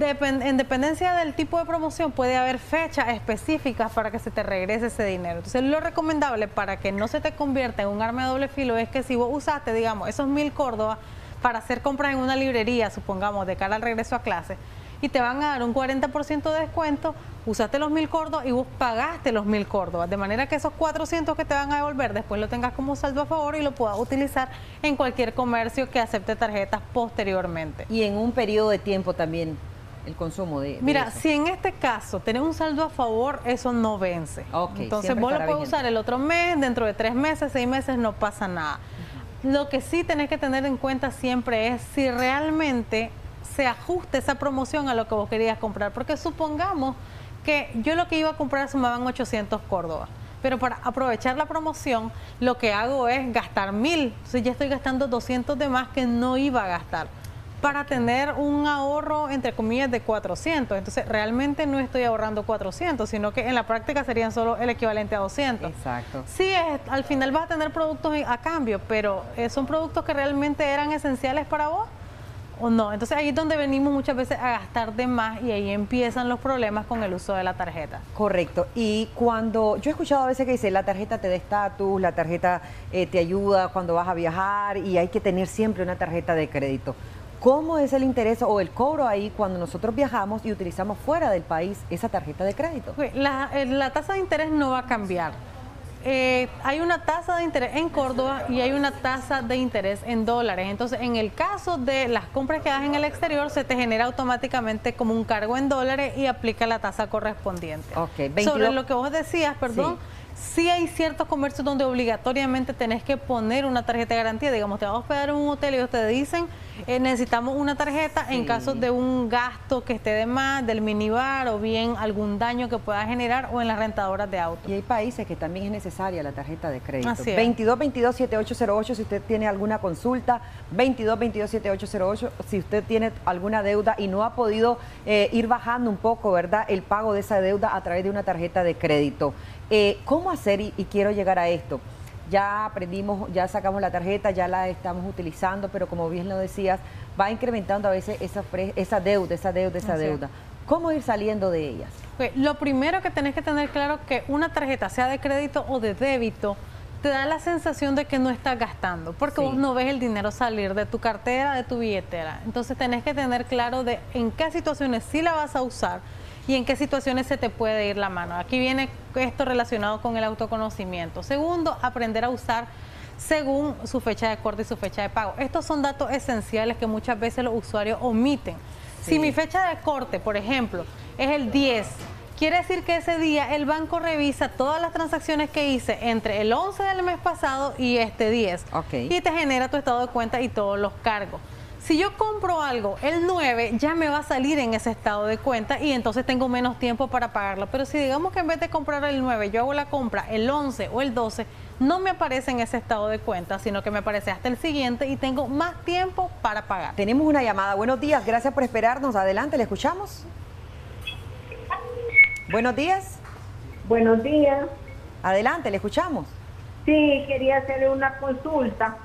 En dependencia del tipo de promoción puede haber fechas específicas para que se te regrese ese dinero. Entonces, lo recomendable para que no se te convierta en un arma de doble filo es que si vos usaste, digamos, esos 1000 Córdobas para hacer compras en una librería, supongamos, de cara al regreso a clase, y te van a dar un 40% de descuento, usaste los 1000 Córdobas y vos pagaste los 1000 Córdobas, de manera que esos 400 que te van a devolver después lo tengas como saldo a favor y lo puedas utilizar en cualquier comercio que acepte tarjetas posteriormente. Y en un periodo de tiempo también. El consumo de mira, eso. Si en este caso tenés un saldo a favor, eso no vence. Okay, entonces vos lo puedes usar el otro mes, dentro de 3 meses, 6 meses, no pasa nada. Lo que sí tenés que tener en cuenta siempre es si realmente se ajuste esa promoción a lo que vos querías comprar. Porque supongamos que yo lo que iba a comprar sumaban 800 Córdoba, pero para aprovechar la promoción lo que hago es gastar 1000, entonces ya estoy gastando 200 de más que no iba a gastar, para tener un ahorro, entre comillas, de 400. Entonces, realmente no estoy ahorrando 400, sino que en la práctica serían solo el equivalente a 200. Exacto. Sí, al final vas a tener productos a cambio, pero ¿son productos que realmente eran esenciales para vos o no? Entonces, ahí es donde venimos muchas veces a gastar de más y ahí empiezan los problemas con el uso de la tarjeta. Correcto. Y cuando... yo he escuchado a veces que dice, la tarjeta te da estatus, la tarjeta te ayuda cuando vas a viajar y hay que tener siempre una tarjeta de crédito. ¿Cómo es el interés o el cobro ahí cuando nosotros viajamos y utilizamos fuera del país esa tarjeta de crédito? La tasa de interés no va a cambiar. Hay una tasa de interés en Córdoba y hay una tasa de interés en dólares. Entonces, en el caso de las compras que hagas en el exterior, se te genera automáticamente como un cargo en dólares y aplica la tasa correspondiente. Okay, 22... Sobre lo que vos decías, perdón... Sí. Sí hay ciertos comercios donde obligatoriamente tenés que poner una tarjeta de garantía. Digamos, te vas a hospedar en un hotel y ellos te dicen, necesitamos una tarjeta, sí, en caso de un gasto que esté de más, del minibar o bien algún daño que pueda generar, o en las rentadoras de autos. Y hay países que también es necesaria la tarjeta de crédito. 2222-7808 si usted tiene alguna consulta, 2222-7808 si usted tiene alguna deuda y no ha podido ir bajando un poco, ¿verdad?, el pago de esa deuda a través de una tarjeta de crédito. ¿Cómo hacer? Y quiero llegar a esto. Ya aprendimos, ya sacamos la tarjeta, ya la estamos utilizando, pero como bien lo decías, va incrementando a veces esa deuda. ¿Cómo ir saliendo de ellas? Okay, lo primero que tenés que tener claro que una tarjeta, sea de crédito o de débito, te da la sensación de que no estás gastando, porque vos no ves el dinero salir de tu cartera, de tu billetera. Entonces tenés que tener claro de en qué situaciones sí la vas a usar y en qué situaciones se te puede ir la mano. Aquí viene esto relacionado con el autoconocimiento. Segundo, aprender a usar según su fecha de corte y su fecha de pago. Estos son datos esenciales que muchas veces los usuarios omiten. Sí. Si mi fecha de corte, por ejemplo, es el 10, quiere decir que ese día el banco revisa todas las transacciones que hice entre el 11 del mes pasado y este 10. Okay. Y te genera tu estado de cuenta y todos los cargos. Si yo compro algo el 9, ya me va a salir en ese estado de cuenta y entonces tengo menos tiempo para pagarlo. Pero si digamos que en vez de comprar el 9, yo hago la compra el 11 o el 12, no me aparece en ese estado de cuenta, sino que me aparece hasta el siguiente y tengo más tiempo para pagar. Tenemos una llamada. Buenos días, gracias por esperarnos. Adelante, ¿le escuchamos? Buenos días. Buenos días. Adelante, ¿le escuchamos? Sí, quería hacerle una consulta.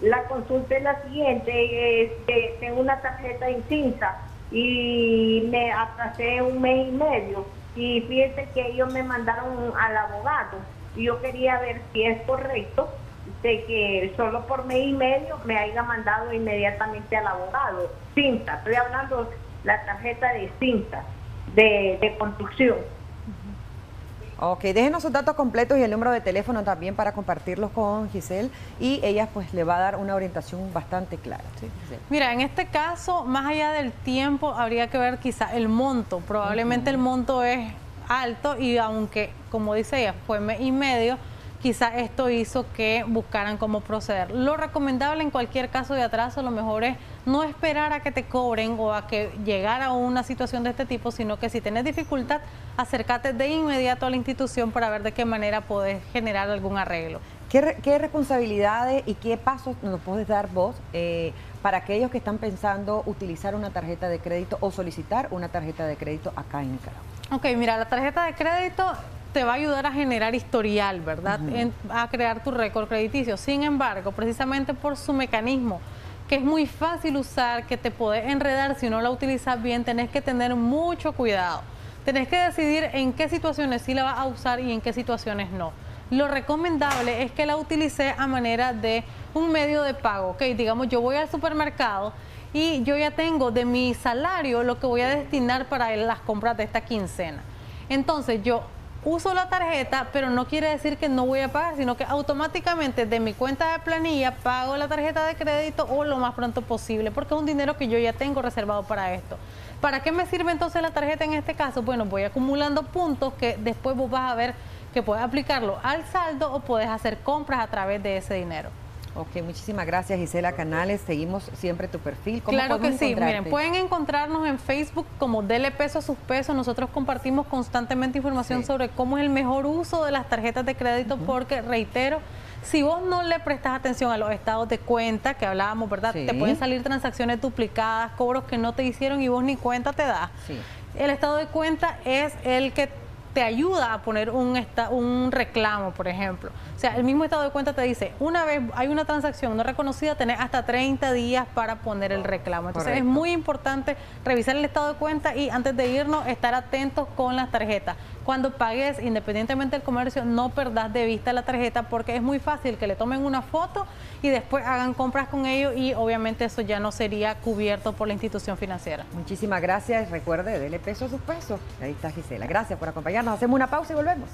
La consulta es la siguiente, tengo una tarjeta Incinta y me atrasé un mes y medio y fíjense que ellos me mandaron al abogado y yo quería ver si es correcto de que solo por mes y medio me haya mandado inmediatamente al abogado. Cinta, estoy hablando de la tarjeta de Cinta, de construcción. Ok, déjenos sus datos completos y el número de teléfono también para compartirlos con Giselle y ella pues le va a dar una orientación bastante clara. ¿Sí? Mira, en este caso, más allá del tiempo, habría que ver quizá el monto. Probablemente el monto es alto y aunque, como dice ella, fue mes y medio, quizá esto hizo que buscaran cómo proceder. Lo recomendable en cualquier caso de atraso, lo mejor es no esperar a que te cobren o a que llegara a una situación de este tipo, sino que si tienes dificultad, acércate de inmediato a la institución para ver de qué manera podés generar algún arreglo. ¿Qué responsabilidades y qué pasos nos podés dar vos para aquellos que están pensando utilizar una tarjeta de crédito o solicitar una tarjeta de crédito acá en Nicaragua? Ok, mira, la tarjeta de crédito te va a ayudar a generar historial, ¿verdad? A crear tu récord crediticio. Sin embargo, precisamente por su mecanismo, que es muy fácil usar, que te podés enredar si no la utilizas bien, tenés que tener mucho cuidado. Tenés que decidir en qué situaciones sí la vas a usar y en qué situaciones no. Lo recomendable es que la utilice a manera de un medio de pago. Okay, digamos, yo voy al supermercado y yo ya tengo de mi salario lo que voy a destinar para las compras de esta quincena. Entonces, yo uso la tarjeta, pero no quiere decir que no voy a pagar, sino que automáticamente de mi cuenta de planilla pago la tarjeta de crédito o lo más pronto posible, porque es un dinero que yo ya tengo reservado para esto. ¿Para qué me sirve entonces la tarjeta en este caso? Bueno, voy acumulando puntos que después vos vas a ver que puedes aplicarlo al saldo o puedes hacer compras a través de ese dinero. Ok, muchísimas gracias, Gisela Canales. Seguimos siempre tu perfil. Claro que sí, miren, pueden encontrarnos en Facebook como Dele Peso a Sus Pesos. Nosotros compartimos constantemente información sobre cómo es el mejor uso de las tarjetas de crédito, porque, reitero, si vos no le prestas atención a los estados de cuenta que hablábamos, ¿verdad? Te pueden salir transacciones duplicadas, cobros que no te hicieron y vos ni cuenta te das. El estado de cuenta es el que te ayuda a poner un reclamo, por ejemplo. O sea, el mismo estado de cuenta te dice, una vez hay una transacción no reconocida, tenés hasta 30 días para poner el reclamo. Entonces es muy importante revisar el estado de cuenta y antes de irnos, estar atentos con las tarjetas. Cuando pagues, independientemente del comercio, no perdás de vista la tarjeta porque es muy fácil que le tomen una foto y después hagan compras con ello y obviamente eso ya no sería cubierto por la institución financiera. Muchísimas gracias. Recuerde, dele peso a sus pesos. Ahí está Gisela. Gracias por acompañarnos. Hacemos una pausa y volvemos.